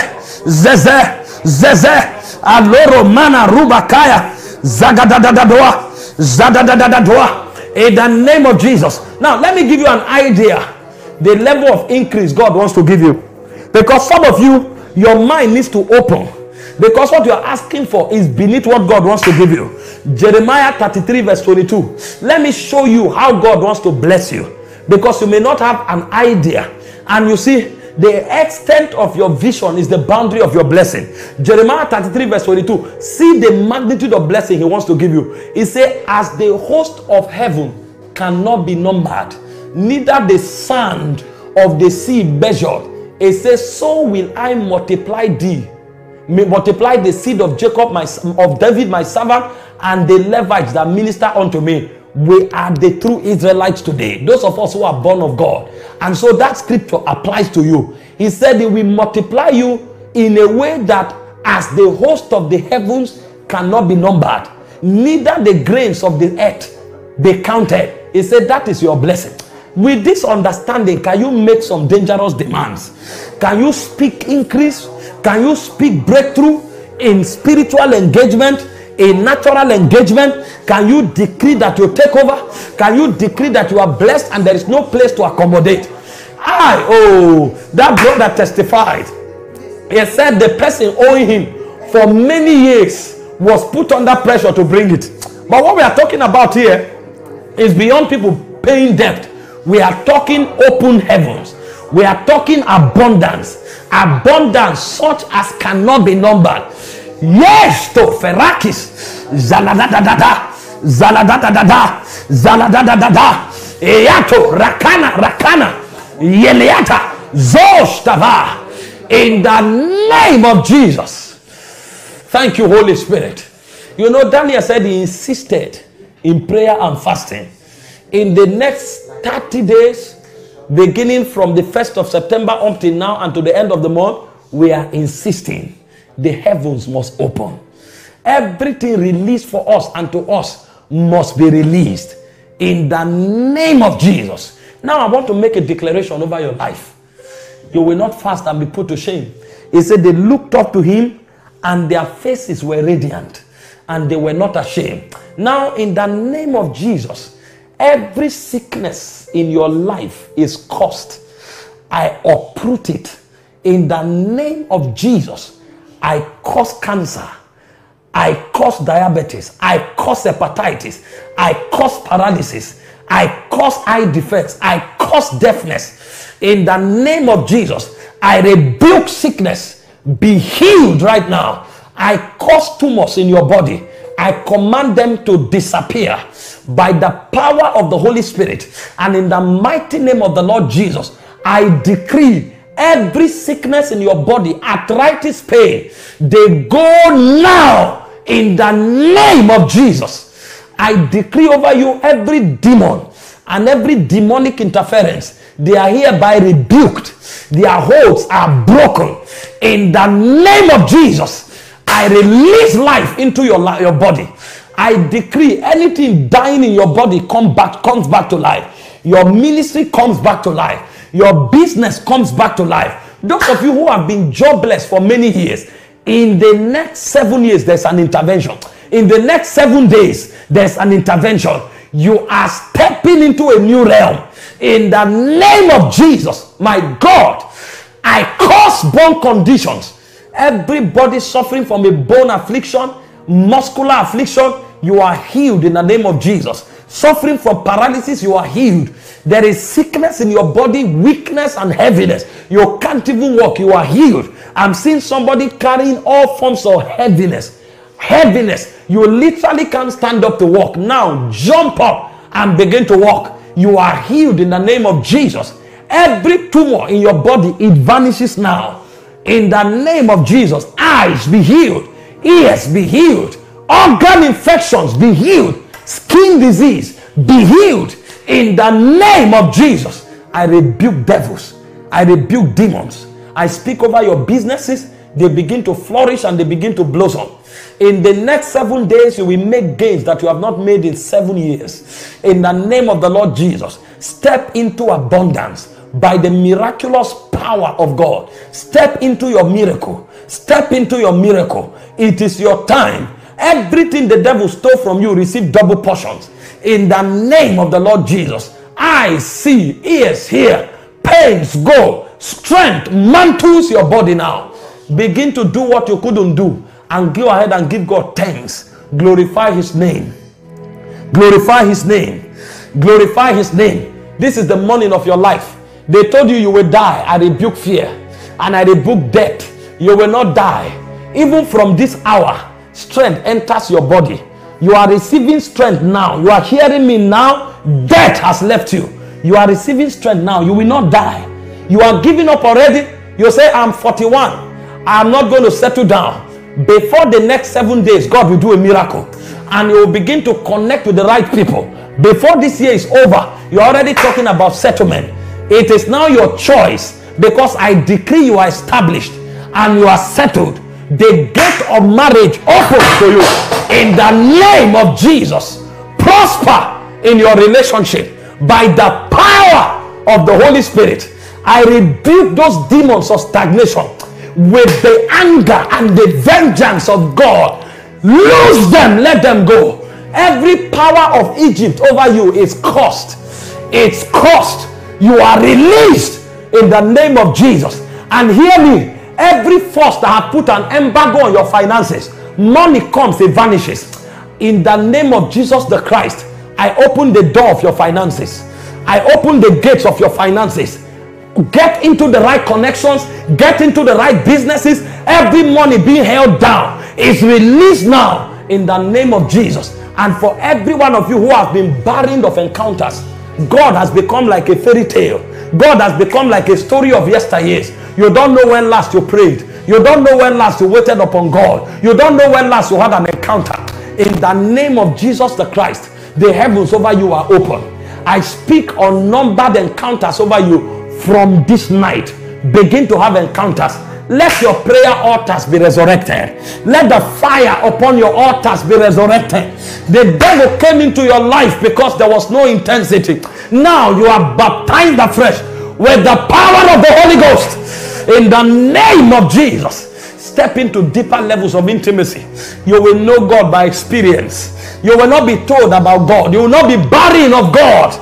Zeze, Zeze, Aloro Mana Rubakaya, Zagadadadadoa, Zadadadadadoa, in the name of Jesus. Now, let me give you an idea the level of increase God wants to give you. Because some of you, your mind needs to open. Because what you are asking for is beneath what God wants to give you. Jeremiah thirty-three verse twenty-two. Let me show you how God wants to bless you. Because you may not have an idea. And you see, the extent of your vision is the boundary of your blessing. Jeremiah thirty-three verse twenty-two. See the magnitude of blessing he wants to give you. He said, as the host of heaven cannot be numbered, neither the sand of the sea measured. He says, so will I multiply thee. Multiply the seed of Jacob, my, of David my servant, and the Levites that minister unto me. We are the true Israelites today, those of us who are born of God. And so that scripture applies to you. He said he will multiply you in a way that as the host of the heavens cannot be numbered, neither the grains of the earth be counted. He said that is your blessing. With this understanding, can you make some dangerous demands? Can you speak increase? Can you speak breakthrough in spiritual engagement, in natural engagement? Can you decree that you take over? Can you decree that you are blessed and there is no place to accommodate? I, oh, that brother testified. He said the person owing him for many years was put under pressure to bring it. But what we are talking about here is beyond people paying debt. We are talking open heavens. We are talking abundance. Abundance such as cannot be numbered. Yes, to Ferakis. Zaladadadada. Zaladadadada. Zaladadadada. Eyato. Rakana. Rakana. Yeliata. Zostava. In the name of Jesus. Thank you, Holy Spirit. You know, Daniel said he insisted in prayer and fasting. In the next thirty days, beginning from the first of September up till now and to the end of the month, we are insisting the heavens must open. Everything released for us and to us must be released in the name of Jesus. Now I want to make a declaration over your life. You will not fast and be put to shame. He said they looked up to him and their faces were radiant and they were not ashamed. Now in the name of Jesus, every sickness in your life is cursed. I uproot it in the name of Jesus. I curse cancer. I curse diabetes. I curse hepatitis. I curse paralysis. I curse eye defects. I curse deafness. In the name of Jesus, I rebuke sickness. Be healed right now. I curse tumors in your body. I command them to disappear by the power of the Holy Spirit. And in the mighty name of the Lord Jesus, I decree every sickness in your body, arthritis, pain, they go now in the name of Jesus. I decree over you every demon and every demonic interference. They are hereby rebuked. Their holds are broken. In the name of Jesus, I release life into your, your body. I decree anything dying in your body come back, comes back to life. Your ministry comes back to life. Your business comes back to life. Those of you who have been jobless for many years, in the next seven years, there's an intervention. In the next seven days, there's an intervention. You are stepping into a new realm. In the name of Jesus, my God, I curse bone conditions. Everybody suffering from a bone affliction, muscular affliction, you are healed in the name of Jesus. Suffering from paralysis, you are healed. There is sickness in your body, weakness and heaviness. You can't even walk, you are healed. I'm seeing somebody carrying all forms of heaviness. Heaviness. You literally can't stand up to walk. Now jump up and begin to walk. You are healed in the name of Jesus. Every tumor in your body, it vanishes now. In the name of Jesus, eyes be healed. Ears be healed. Organ infections be healed. Skin disease be healed. In the name of Jesus, I rebuke devils. I rebuke demons. I speak over your businesses. They begin to flourish and they begin to blossom. In the next seven days, you will make gains that you have not made in seven years. In the name of the Lord Jesus, step into abundance by the miraculous power of God. Step into your miracle. Step into your miracle. It is your time. Everything the devil stole from you, receive double portions. In the name of the Lord Jesus, I see, ears hear, pains go, strength mantles your body now. Begin to do what you couldn't do and go ahead and give God thanks. Glorify his name. Glorify his name. Glorify his name. This is the morning of your life. They told you you will die. I rebuke fear and I rebuke death. You will not die. Even from this hour, strength enters your body. You are receiving strength now. You are hearing me now. Death has left you. You are receiving strength now. You will not die. You are giving up already. You say, I'm forty-one. I'm not going to settle down. Before the next seven days, God will do a miracle. And you will begin to connect with the right people. Before this year is over, you're already talking about settlement. It is now your choice, because I decree you are established and you are settled. The gate of marriage opens to you in the name of Jesus. Prosper in your relationship by the power of the Holy Spirit. I rebuke those demons of stagnation. with the anger and the vengeance of God. Lose them, let them go. Every power of Egypt over you is cursed. It's cursed. You are released in the name of Jesus. And hear me, every force that has put an embargo on your finances, money comes, it vanishes. In the name of Jesus the Christ, I open the door of your finances. I open the gates of your finances. Get into the right connections. Get into the right businesses. Every money being held down is released now in the name of Jesus. And for every one of you who have been barren of encounters, God has become like a fairy tale. God has become like a story of yesteryears. You don't know when last you prayed. You don't know when last you waited upon God. You don't know when last you had an encounter. In the name of Jesus the Christ, the heavens over you are open. I speak on numbered encounters over you. From this night, begin to have encounters. Let your prayer altars be resurrected. Let the fire upon your altars be resurrected. The devil came into your life because there was no intensity. Now you are baptized afresh with the power of the Holy Ghost. In the name of Jesus, step into deeper levels of intimacy. You will know God by experience. You will not be told about God. You will not be barren of God.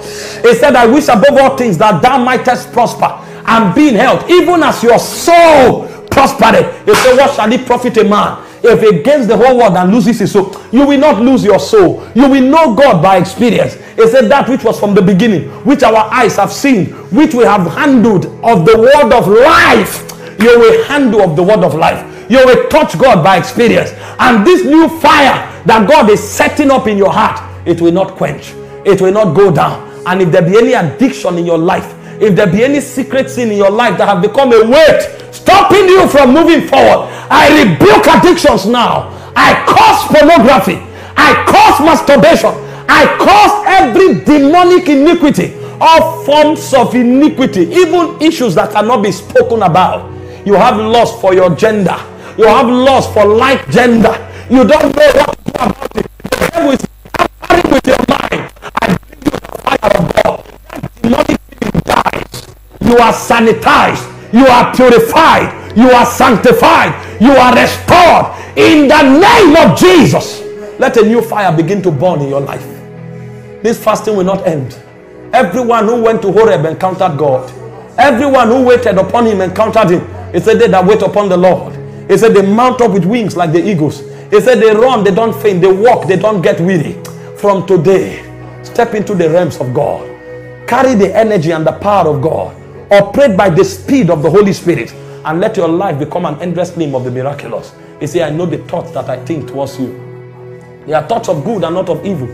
He said, I wish above all things that thou mightest prosper and be in health, even as your soul prospered. He said, what shall it profit a man if he gains the whole world and loses his soul? You will not lose your soul. You will know God by experience. He said, that which was from the beginning, which our eyes have seen, which we have handled of the word of life. You will handle of the word of life. You will touch God by experience. And this new fire that God is setting up in your heart, it will not quench. It will not go down. And if there be any addiction in your life, if there be any secret sin in your life that have become a weight, stopping you from moving forward, I rebuke addictions now. I curse pornography. I curse masturbation. I curse every demonic iniquity, all forms of iniquity, even issues that cannot be spoken about. You have lust for your gender. You have lust for like gender. You don't know what to do about it. The devil is fighting with your mind. I bring you the fire of God. That demonic thing dies. You are sanitized. You are purified. You are sanctified. You are restored. In the name of Jesus, let a new fire begin to burn in your life. This fasting will not end. Everyone who went to Horeb encountered God. Everyone who waited upon him encountered him. He said, they that wait upon the Lord. He said, they mount up with wings like the eagles. He said, they run, they don't faint. They walk, they don't get weary. From today, step into the realms of God. Carry the energy and the power of God. Operate by the speed of the Holy Spirit. And let your life become an endless stream of the miraculous. He said, I know the thoughts that I think towards you. They are thoughts of good and not of evil,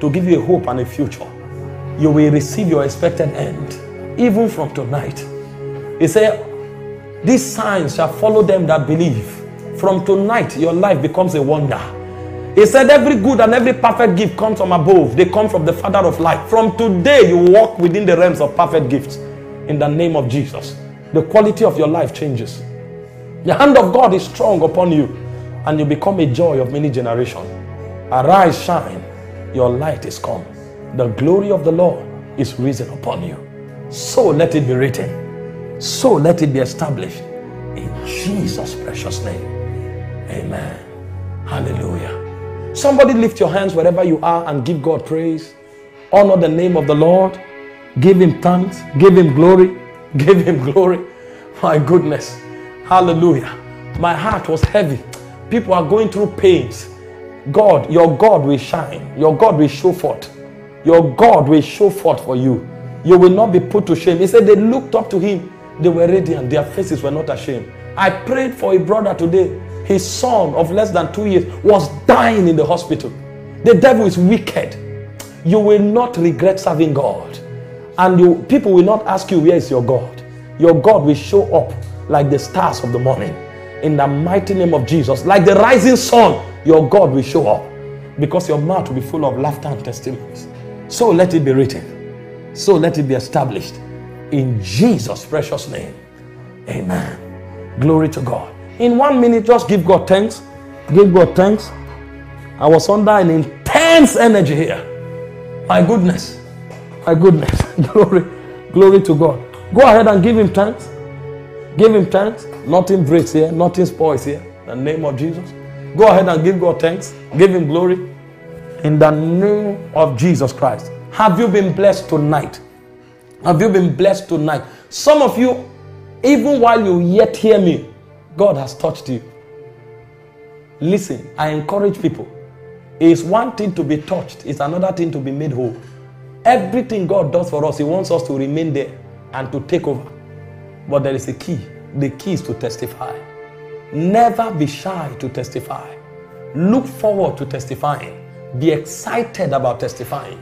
to give you a hope and a future. You will receive your expected end. Even from tonight, he said, these signs shall follow them that believe. From tonight, your life becomes a wonder. He said, every good and every perfect gift comes from above. They come from the Father of light. From today, you walk within the realms of perfect gifts. In the name of Jesus, the quality of your life changes. The hand of God is strong upon you, and you become a joy of many generations. Arise, shine, your light is come. The glory of the Lord is risen upon you. So let it be written. So let it be established. In Jesus' precious name. Amen. Hallelujah. Somebody lift your hands wherever you are and give God praise. Honor the name of the Lord. Give him thanks. Give him glory. Give him glory. My goodness. Hallelujah. My heart was heavy. People are going through pains. God, your God will shine. Your God will show forth. Your God will show forth for you. You will not be put to shame. He said they looked up to him. They were radiant. Their faces were not ashamed. I prayed for a brother today. His son of less than two years was dying in the hospital. The devil is wicked. You will not regret serving God. And you, people will not ask you, where is your God? Your God will show up like the stars of the morning. In the mighty name of Jesus. Like the rising sun, your God will show up. Because your mouth will be full of laughter and testimonies. So let it be written. So let it be established in Jesus' precious name. Amen. Glory to God. In one minute, just give God thanks. Give God thanks. I was under an intense energy here. My goodness. My goodness. Glory. Glory to God. Go ahead and give him thanks. Give him thanks. Nothing breaks here. Nothing spoils here. In the name of Jesus. Go ahead and give God thanks. Give him glory. In the name of Jesus Christ. Have you been blessed tonight? Have you been blessed tonight? Some of you, even while you yet hear me, God has touched you. Listen, I encourage people. It's one thing to be touched. It's another thing to be made whole. Everything God does for us, he wants us to remain there and to take over. But there is a key. The key is to testify. Never be shy to testify. Look forward to testifying. Be excited about testifying.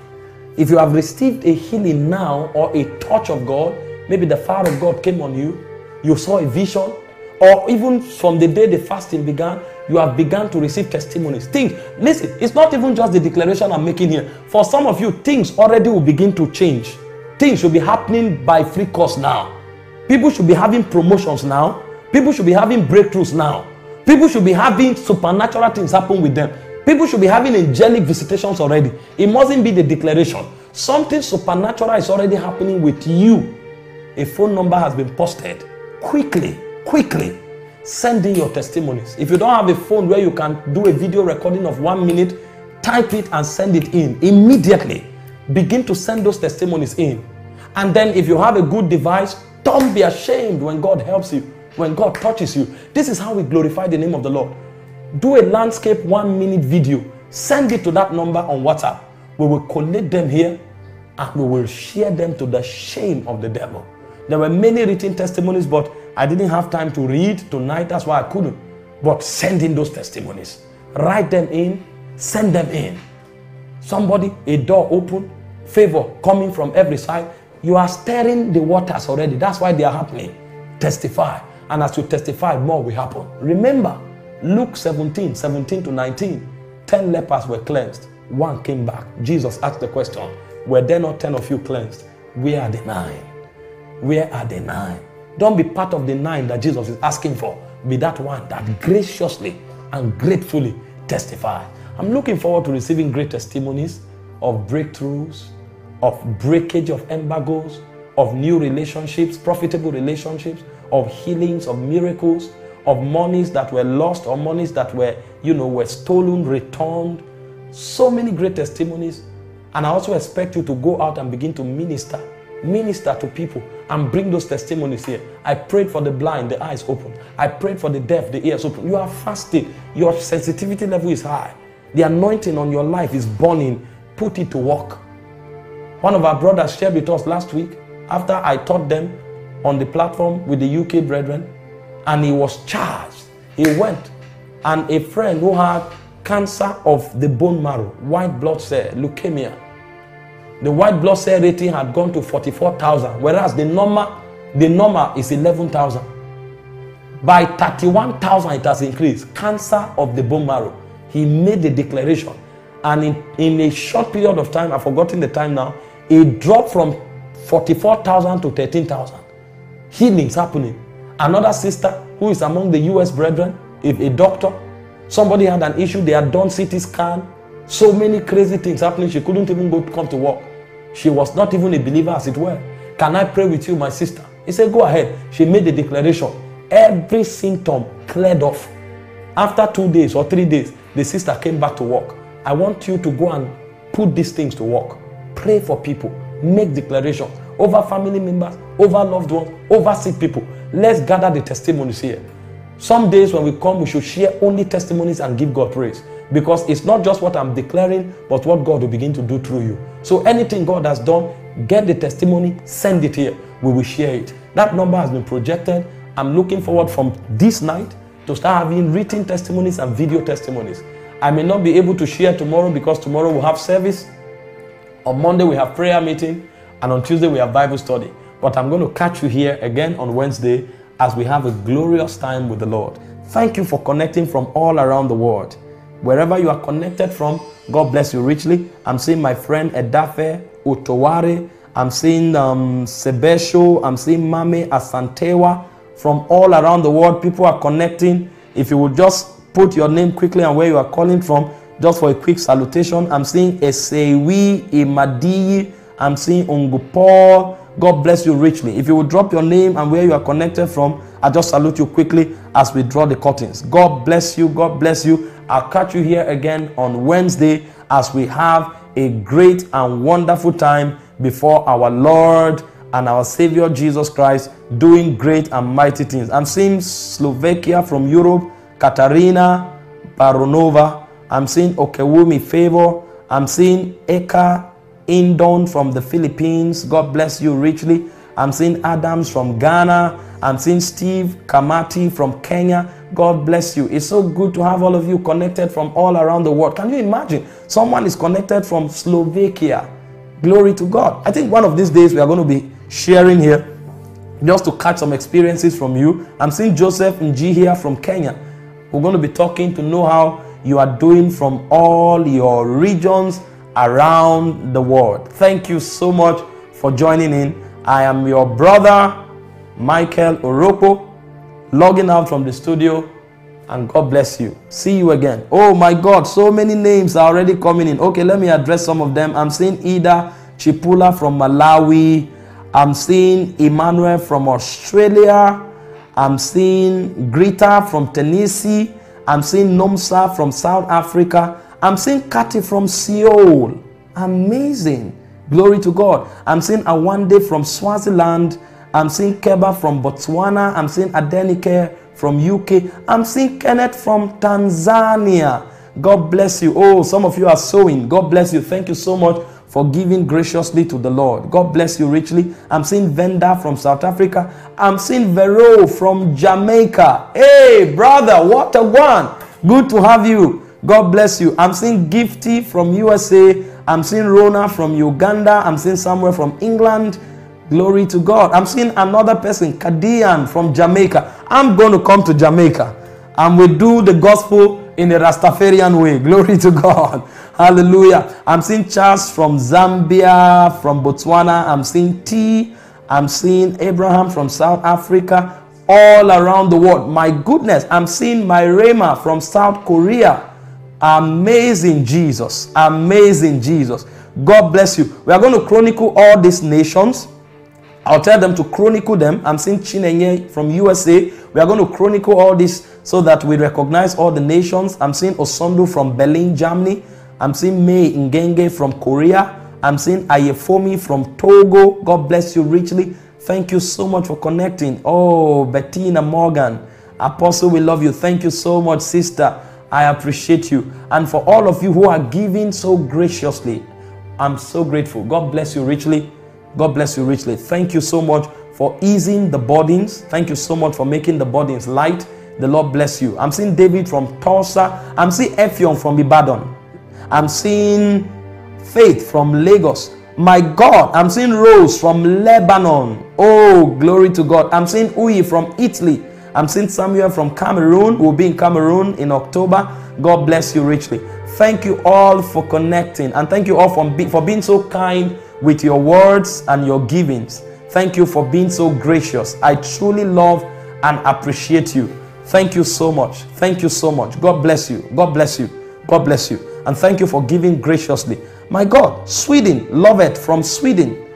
If you have received a healing now or a touch of God, maybe the fire of God came on you, you saw a vision, or even from the day the fasting began, you have begun to receive testimonies. Things, listen, it's not even just the declaration I'm making here. For some of you, things already will begin to change. Things should be happening by free course now. People should be having promotions now. People should be having breakthroughs now. People should be having supernatural things happen with them. People should be having angelic visitations already. It mustn't be the declaration. Something supernatural is already happening with you. A phone number has been posted. Quickly, quickly, send in your testimonies. If you don't have a phone where you can do a video recording of one minute, type it and send it in. Immediately, begin to send those testimonies in. And then if you have a good device, don't be ashamed when God helps you, when God touches you. This is how we glorify the name of the Lord. Do a landscape one minute video. Send it to that number on WhatsApp. We will collate them here and we will share them to the shame of the devil. There were many written testimonies, but I didn't have time to read tonight. That's why I couldn't. But send in those testimonies. Write them in. Send them in. Somebody, a door open, favor coming from every side. You are stirring the waters already. That's why they are happening. Testify. And as you testify, more will happen. Remember, Luke seventeen, seventeen to nineteen, ten lepers were cleansed. One came back. Jesus asked the question, were there not ten of you cleansed? Where are the nine? Where are the nine? Don't be part of the nine that Jesus is asking for. Be that one that graciously and gratefully testifies. I'm looking forward to receiving great testimonies of breakthroughs, of breakage of embargoes, of new relationships, profitable relationships, of healings, of miracles, of monies that were lost or monies that were, you know, were stolen, returned. So many great testimonies. And I also expect you to go out and begin to minister. Minister to people and bring those testimonies here. I prayed for the blind, the eyes open. I prayed for the deaf, the ears open. You are fasting. Your sensitivity level is high. The anointing on your life is burning. Put it to work. One of our brothers shared with us last week after I taught them on the platform with the U K brethren. And he was charged. He went. And a friend who had cancer of the bone marrow, white blood cell, leukemia. The white blood cell rating had gone to forty-four thousand, whereas the normal, the normal is eleven thousand. By thirty-one thousand, it has increased. Cancer of the bone marrow. He made the declaration. And in, in a short period of time, I've forgotten the time now, it dropped from forty-four thousand to thirteen thousand. Healings happening. Another sister who is among the U S brethren, if a doctor, somebody had an issue, they had done C T scan, so many crazy things happening, she couldn't even go come to work. She was not even a believer as it were. Can I pray with you, my sister? He said, go ahead. She made the declaration. Every symptom cleared off. After two days or three days, the sister came back to work. I want you to go and put these things to work. Pray for people. Make declarations over family members, over loved ones, over sick people. Let's gather the testimonies here. Some days when we come, we should share only testimonies and give God praise. Because it's not just what I'm declaring, but what God will begin to do through you. So anything God has done, get the testimony, send it here. We will share it. That number has been projected. I'm looking forward from this night to start having written testimonies and video testimonies. I may not be able to share tomorrow because tomorrow we'll have service. On Monday we have prayer meeting. And on Tuesday we have Bible study. But I'm going to catch you here again on Wednesday as we have a glorious time with the Lord. Thank you for connecting from all around the world. Wherever you are connected from, God bless you richly. I'm seeing my friend Edafe Otoware. I'm seeing um, Sebesho. I'm seeing Mame Asantewa. From all around the world, people are connecting. If you would just put your name quickly and where you are calling from, just for a quick salutation. I'm seeing Esewi Imadiyi. I'm seeing Ungupo. God bless you richly. If you will drop your name and where you are connected from, I just salute you quickly as we draw the curtains. God bless you. God bless you. I'll catch you here again on Wednesday as we have a great and wonderful time before our Lord and our Savior Jesus Christ, doing great and mighty things. I'm seeing Slovakia from Europe, Katarina Baronova. I'm seeing Okewumi Favor. I'm seeing Eka Indon from the Philippines. God bless you richly. I'm seeing Adams from Ghana. I'm seeing Steve Kamati from Kenya. God bless you. It's so good to have all of you connected from all around the world. Can you imagine? Someone is connected from Slovakia. Glory to God. I think one of these days we are going to be sharing here just to catch some experiences from you. I'm seeing Joseph Nji here from Kenya. We're going to be talking to know how you are doing from all your regions around the world. Thank you so much for joining in. I am your brother, Michael Orokpo, logging out from the studio, and God bless you. See you again. Oh my God, so many names are already coming in. Okay, let me address some of them. I'm seeing Ida Chipula from Malawi. I'm seeing Emmanuel from Australia. I'm seeing Greta from Tennessee. I'm seeing Nomsa from South Africa. I'm seeing Kathy from Seoul. Amazing. Glory to God. I'm seeing Awande from Swaziland. I'm seeing Keba from Botswana. I'm seeing Adenike from U K. I'm seeing Kenneth from Tanzania. God bless you. Oh, some of you are sowing. God bless you. Thank you so much for giving graciously to the Lord. God bless you richly. I'm seeing Venda from South Africa. I'm seeing Vero from Jamaica. Hey, brother, what a one. Good to have you. God bless you. I'm seeing Gifty from U S A. I'm seeing Rona from Uganda. I'm seeing somewhere from England. Glory to God. I'm seeing another person, Kadian from Jamaica. I'm going to come to Jamaica and we do the gospel in a Rastafarian way. Glory to God. Hallelujah. I'm seeing Charles from Zambia, from Botswana. I'm seeing T. I'm seeing Abraham from South Africa, all around the world. My goodness. I'm seeing Myrema from South Korea. Amazing Jesus. Amazing Jesus. God bless you. We are going to chronicle all these nations. I'll tell them to chronicle them. I'm seeing Chinenye from U S A. We are going to chronicle all this so that we recognize all the nations. I'm seeing Osondo from Berlin, Germany. I'm seeing Mei Ngenge from Korea. I'm seeing Ayefomi from Togo. God bless you richly. Thank you so much for connecting. Oh, Bettina Morgan. Apostle, we love you. Thank you so much, sister. I appreciate you. And for all of you who are giving so graciously, I'm so grateful. God bless you richly. God bless you richly. Thank you so much for easing the burdens. Thank you so much for making the burdens light. The Lord bless you. I'm seeing David from Tulsa. I'm seeing Effion from Ibadan. I'm seeing Faith from Lagos. My God, I'm seeing Rose from Lebanon. Oh, glory to God. I'm seeing Uyi from Italy. I'm seeing Samuel from Cameroon. We'll be in Cameroon in October. God bless you richly. Thank you all for connecting. And thank you all for, be for being so kind with your words and your givings. Thank you for being so gracious. I truly love and appreciate you. Thank you so much. Thank you so much. God bless you. God bless you. God bless you. And thank you for giving graciously. My God, Sweden, love it from Sweden.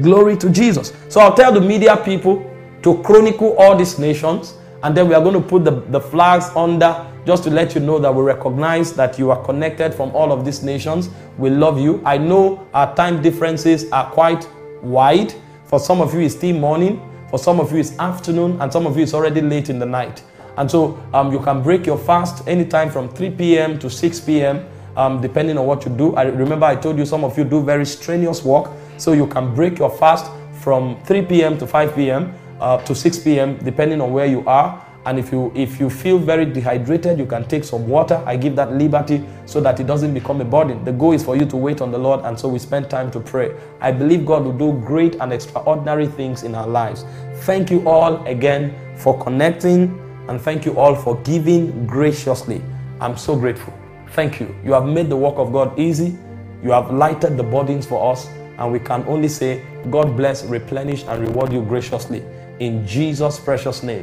Glory to Jesus. So I'll tell the media people to chronicle all these nations, and then we are going to put the, the flags under just to let you know that we recognize that you are connected from all of these nations. We love you. I know our time differences are quite wide. For some of you, it's still morning. For some of you, it's afternoon. And some of you, it's already late in the night. And so um, you can break your fast anytime from three p m to six p m Um, depending on what you do. I remember I told you some of you do very strenuous work. So you can break your fast from three p m to five p m Uh, to six p m depending on where you are. And if you if you feel very dehydrated, you can take some water. I give that liberty so that it doesn't become a burden. The goal is for you to wait on the Lord, and so we spend time to pray. I believe God will do great and extraordinary things in our lives. Thank you all again for connecting, and thank you all for giving graciously. I'm so grateful. Thank you. You have made the work of God easy. You have lighted the burdens for us, and we can only say God bless, replenish, and reward you graciously. In Jesus' precious name.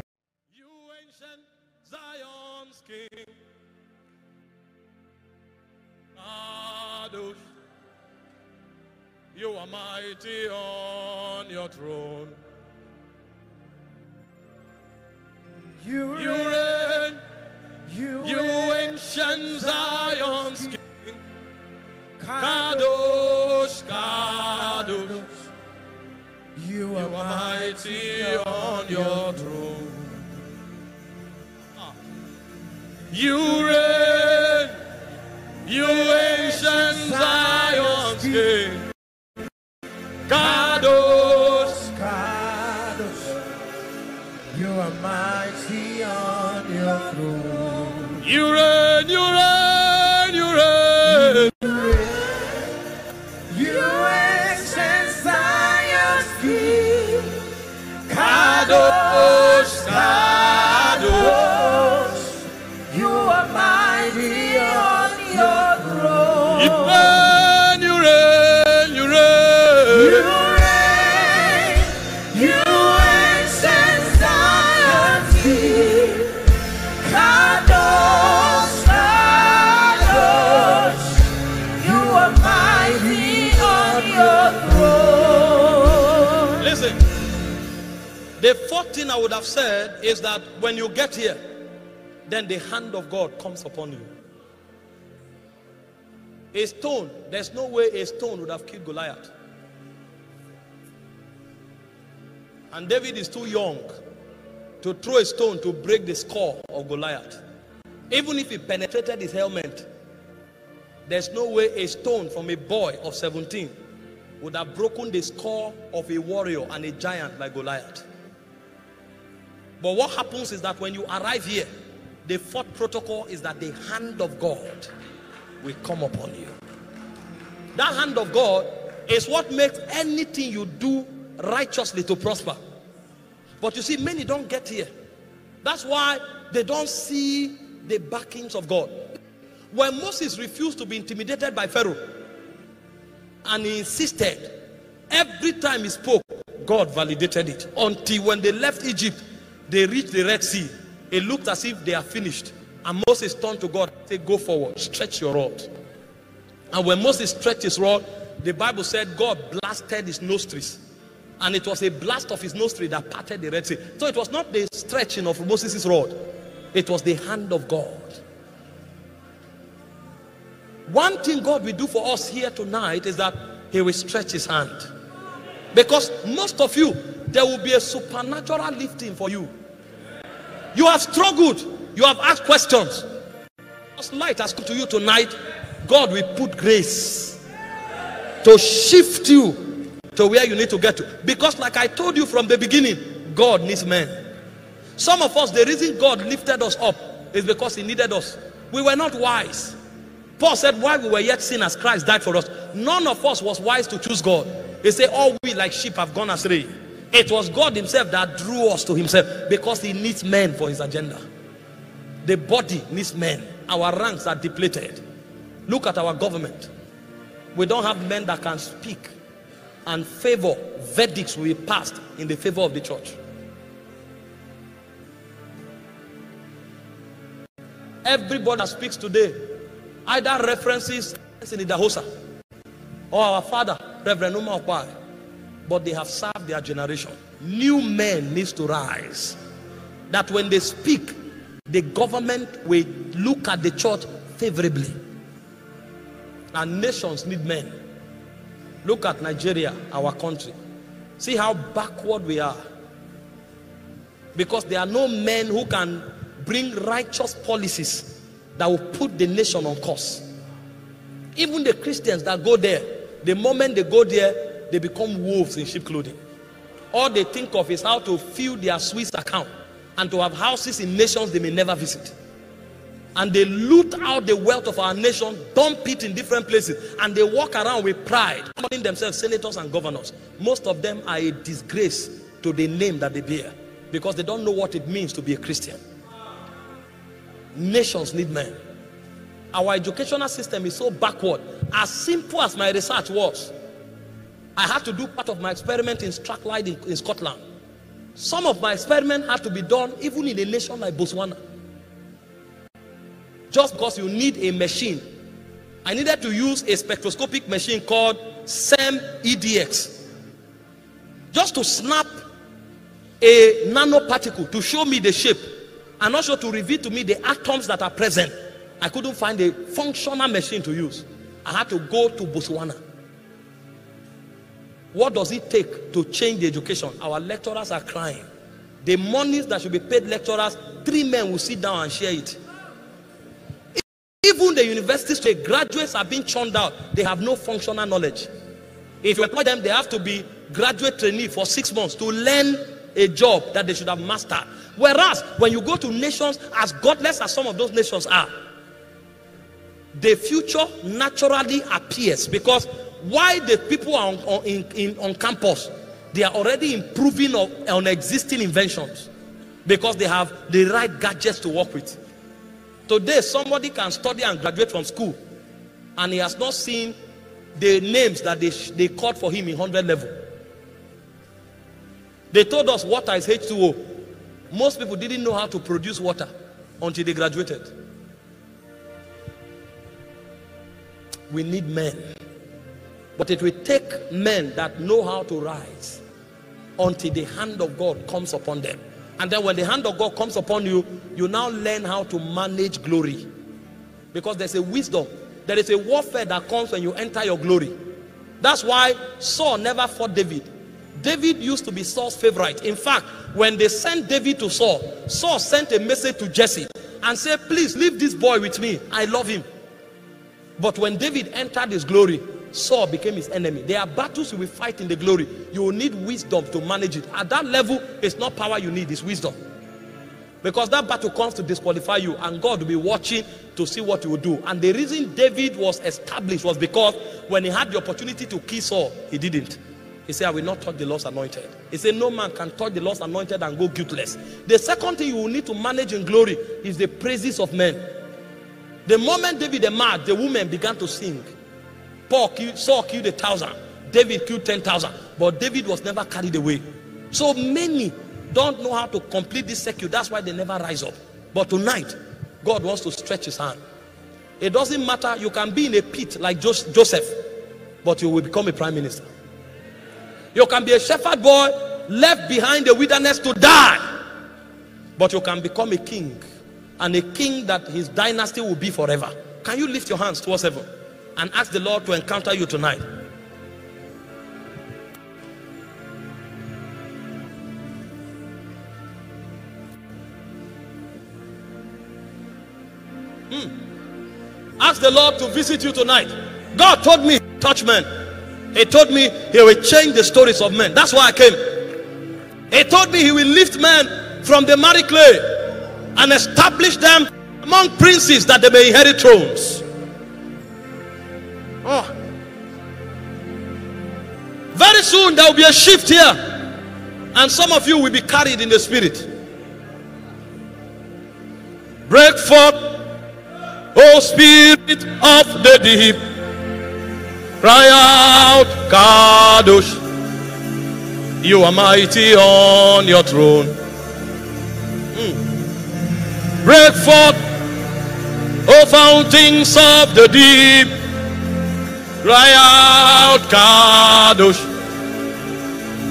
You ancient Zion's King, Kadosh, you are mighty on your your throne. You reign, you, you ancient Zion's king. Kadosh, Kadosh, you are mighty on your throne. You reign, you ancient Zion's king. Kadosh, Kadosh, you are mighty on your throne. You reign, you reign, you reign. You ancient Zion's king. Kadosh, Kadosh, you are mighty on your throne. You reign, you reign, you reign. The fourth thing I would have said is that when you get here, then the hand of God comes upon you. A stone, there's no way a stone would have killed Goliath. And David is too young to throw a stone to break the skull of Goliath. Even if he penetrated his helmet, there's no way a stone from a boy of seventeen would have broken the skull of a warrior and a giant like Goliath. But what happens is that when you arrive here, the fourth protocol is that the hand of God will come upon you. That hand of God is what makes anything you do righteously to prosper. But you see, many don't get here. That's why they don't see the backings of God. When Moses refused to be intimidated by Pharaoh, and he insisted, every time he spoke, God validated it. Until when they left Egypt, they reached the Red Sea. It looked as if they are finished. And Moses turned to God and said, go forward, stretch your rod. And when Moses stretched his rod, the Bible said God blasted his nostrils. And it was a blast of his nostril that parted the Red Sea. So it was not the stretching of Moses' rod. It was the hand of God. One thing God will do for us here tonight is that he will stretch his hand. Because most of you, there will be a supernatural lifting for you. You have struggled. You have asked questions. As light has come to you tonight, God will put grace to shift you to where you need to get to. Because like I told you from the beginning, God needs men. Some of us, the reason God lifted us up is because he needed us. We were not wise. Paul said, while we were yet sinners, Christ died for us. None of us was wise to choose God. He said, all we like sheep have gone astray. It was God himself that drew us to himself because he needs men for his agenda. The body needs men. Our ranks are depleted. Look at our government. We don't have men that can speak and favor. Verdicts will be passed in the favor of the church. Everybody that speaks today either references Idahosa or our father, Reverend Uma Okpai. But they have served their generation. New men needs to rise. That when they speak, the government will look at the church favorably. And nations need men. Look at Nigeria, our country. See how backward we are. Because there are no men who can bring righteous policies that will put the nation on course. Even the Christians that go there, the moment they go there, they become wolves in sheep clothing. All they think of is how to fill their Swiss account and to have houses in nations they may never visit. And they loot out the wealth of our nation, dump it in different places, and they walk around with pride, calling themselves senators and governors. Most of them are a disgrace to the name that they bear because they don't know what it means to be a Christian. Nations need men. Our educational system is so backward. As simple as my research was, I had to do part of my experiment in Strathclyde in, in Scotland. Some of my experiment had to be done even in a nation like Botswana. Just because you need a machine. I needed to use a spectroscopic machine called SEM E D X. just to snap a nanoparticle to show me the shape and also to reveal to me the atoms that are present. I couldn't find a functional machine to use. I had to go to Botswana. What does it take to change the education? Our lecturers are crying. The monies that should be paid lecturers, three men will sit down and share it. Even the university straight graduates are being churned out. They have no functional knowledge. If you employ them, they have to be graduate trainee for six months to learn a job that they should have mastered. Whereas when you go to nations as godless as some of those nations are, the future naturally appears, because why the people are on, on, in, in, on campus, they are already improving on, on existing inventions because they have the right gadgets to work with. Today, somebody can study and graduate from school and he has not seen the names that they, they called for him in one hundred level. They told us water is H two O. Most people didn't know how to produce water until they graduated. We need men. But it will take men that know how to rise until the hand of God comes upon them. And then when the hand of God comes upon you, you now learn how to manage glory. Because there's a wisdom. There is a warfare that comes when you enter your glory. That's why Saul never fought David. David used to be Saul's favorite. In fact, when they sent David to Saul, Saul sent a message to Jesse and said, please leave this boy with me. I love him. But when David entered his glory, Saul became his enemy. There are battles you will fight in the glory. You will need wisdom to manage it. At that level, it's not power you need, it's wisdom. Because that battle comes to disqualify you, and God will be watching to see what you will do. And the reason David was established was because when he had the opportunity to kill Saul, he didn't. He said, I will not touch the Lord's anointed. He said, no man can touch the Lord's anointed and go guiltless. The second thing you will need to manage in glory is the praises of men. The moment David emerged, the women began to sing. Paul killed, Saul killed a thousand. David killed ten thousand. But David was never carried away. So many don't know how to complete this circuit. That's why they never rise up. But tonight, God wants to stretch his hand. It doesn't matter. You can be in a pit like Joseph, but you will become a prime minister. You can be a shepherd boy left behind the wilderness to die, but you can become a king. And a king that his dynasty will be forever. Can you lift your hands towards heaven and ask the Lord to encounter you tonight? Mm. Ask the Lord to visit you tonight. God told me, touch men. He told me he will change the stories of men. That's why I came. He told me he will lift men from the miry clay and establish them among princes that they may inherit thrones. Oh. Very soon there will be a shift here, and some of you will be carried in the spirit. Break forth, O Spirit of the deep. Cry out, Kadosh. You are mighty on your throne. Mm. Break forth, O fountains of the deep. Cry out, Kadosh.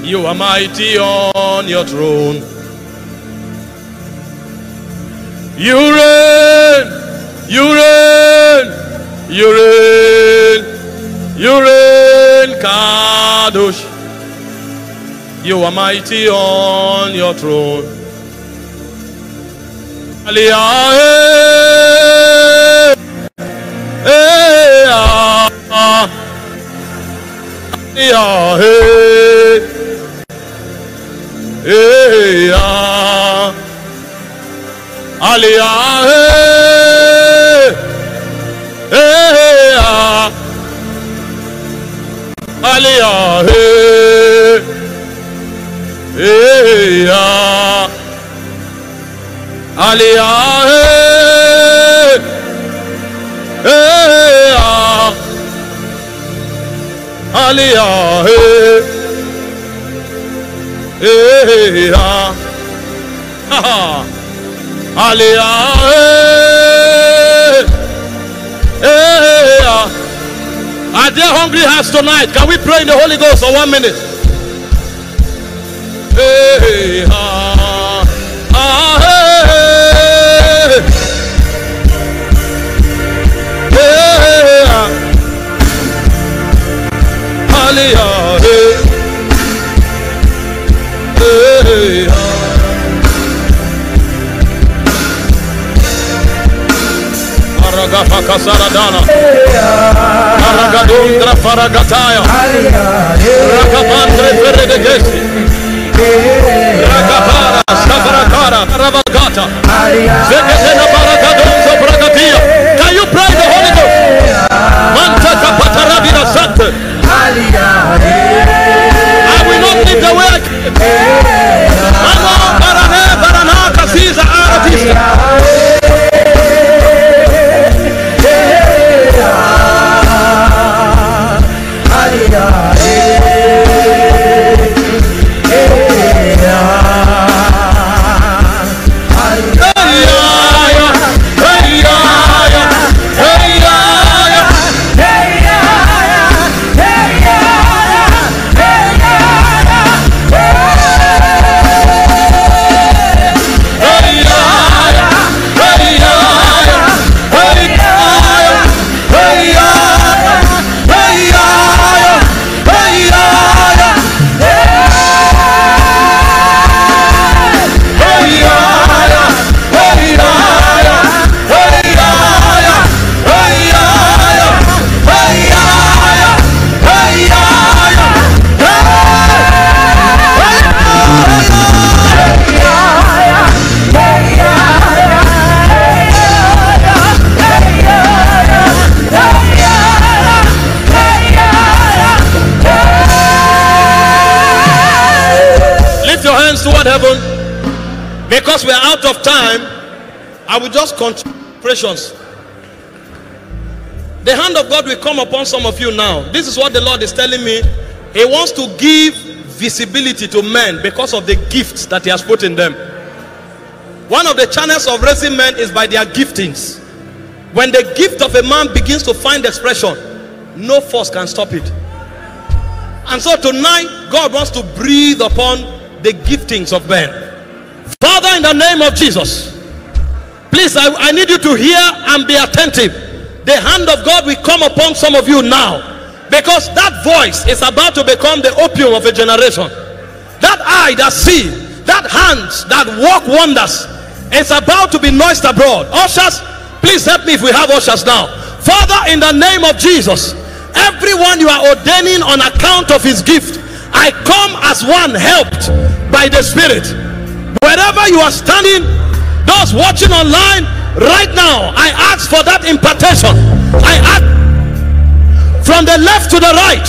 You are mighty on your throne. You reign, you reign, you reign, you reign, Kadosh. You are mighty on your throne. Aliyah, Aliyah, Aliyah, Aliyah, Aliyah. Aliyah, hey, hey, ah. Aliyah, hey, hey, ah. Aliyah, hey, hey, ah. Are there hungry hearts tonight? Can we pray in the Holy Ghost for one minute? Raga Pakasaradana Aragadundra Faragataya Rakapandre Peredegesi Rakapara Savarakara Ravagata Zekatena Barakadunza Bragatia. Can you pray the Holy Ghost? Mantaka Pataravina Sante. I will not leave the work. Allah Barane Baranaka Caesar Aratista. Because we are out of time, I will just continue prayers. The hand of God will come upon some of you now. This is what the Lord is telling me. He wants to give visibility to men because of the gifts that He has put in them. One of the channels of raising men is by their giftings. When the gift of a man begins to find expression, no force can stop it. And so tonight, God wants to breathe upon the giftings of men. Father, in the name of Jesus, please, I, I need you to hear and be attentive. The hand of God will come upon some of you now, because that voice is about to become the opium of a generation. That eye that see, that hands that work wonders, is about to be noised abroad. Ushers, please help me if we have ushers now. Father, in the name of Jesus, everyone you are ordaining on account of his gift, I come as one helped by the Spirit. Wherever you are standing, those watching online right now, I ask for that impartation. I ask from the left to the right,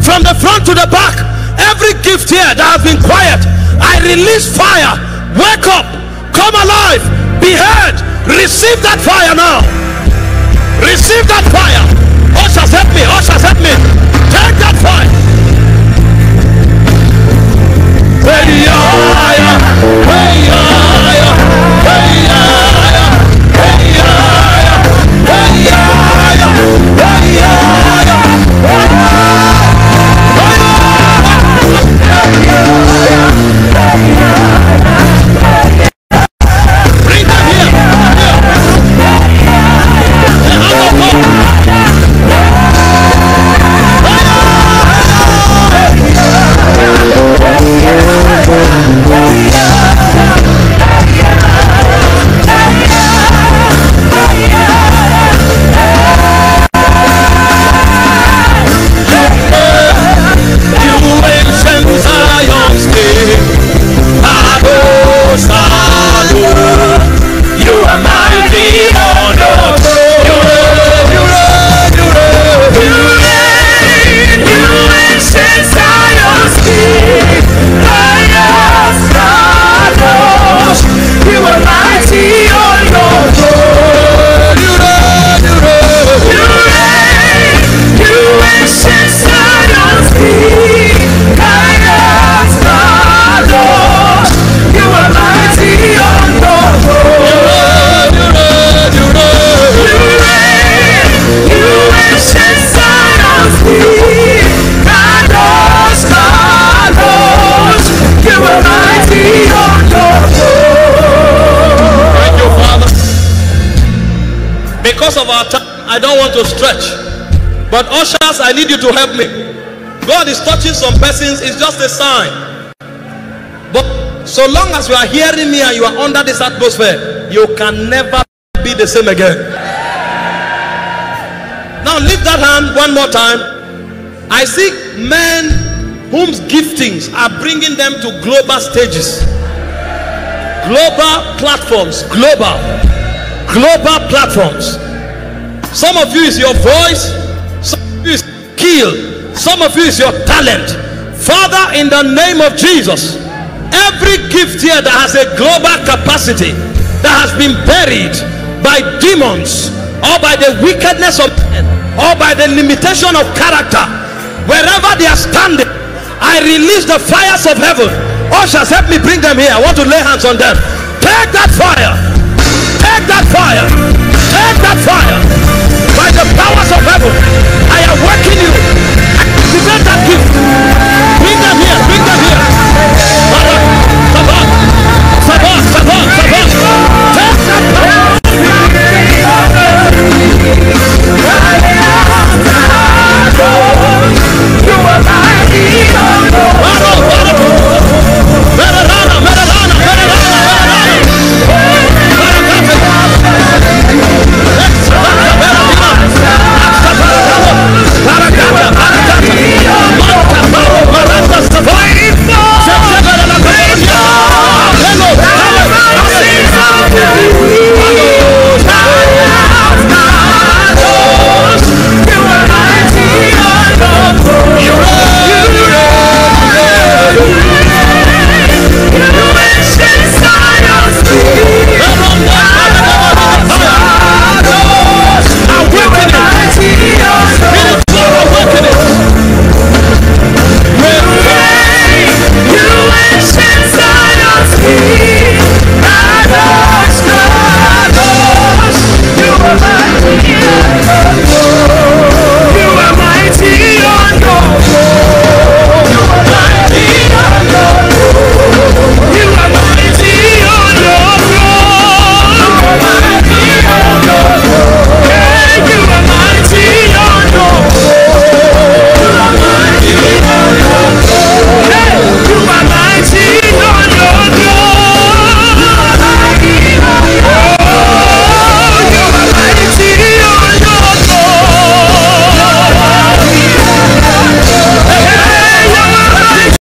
from the front to the back, every gift here that has been quiet, I release fire. Wake up, come alive, be heard. Receive that fire now. Receive that fire. Ushers, help me. Ushers, help me. Take that fire. Hey, yeah, hey, yeah, hey, yeah. I don't want to stretch, but ushers, I need you to help me. God is touching some persons. It's just a sign. But so long as you are hearing me and you are under this atmosphere, you can never be the same again. Now lift that hand one more time. I see men whose giftings are bringing them to global stages, global platforms, global, global platforms. Some of you is your voice, some of you is skill, some of you is your talent. Father, in the name of Jesus, every gift here that has a global capacity that has been buried by demons or by the wickedness of men or by the limitation of character, wherever they are standing, I release the fires of heaven. Ushers, help me bring them here. I want to lay hands on them. Take that fire, take that fire, take that fire by the powers of heaven.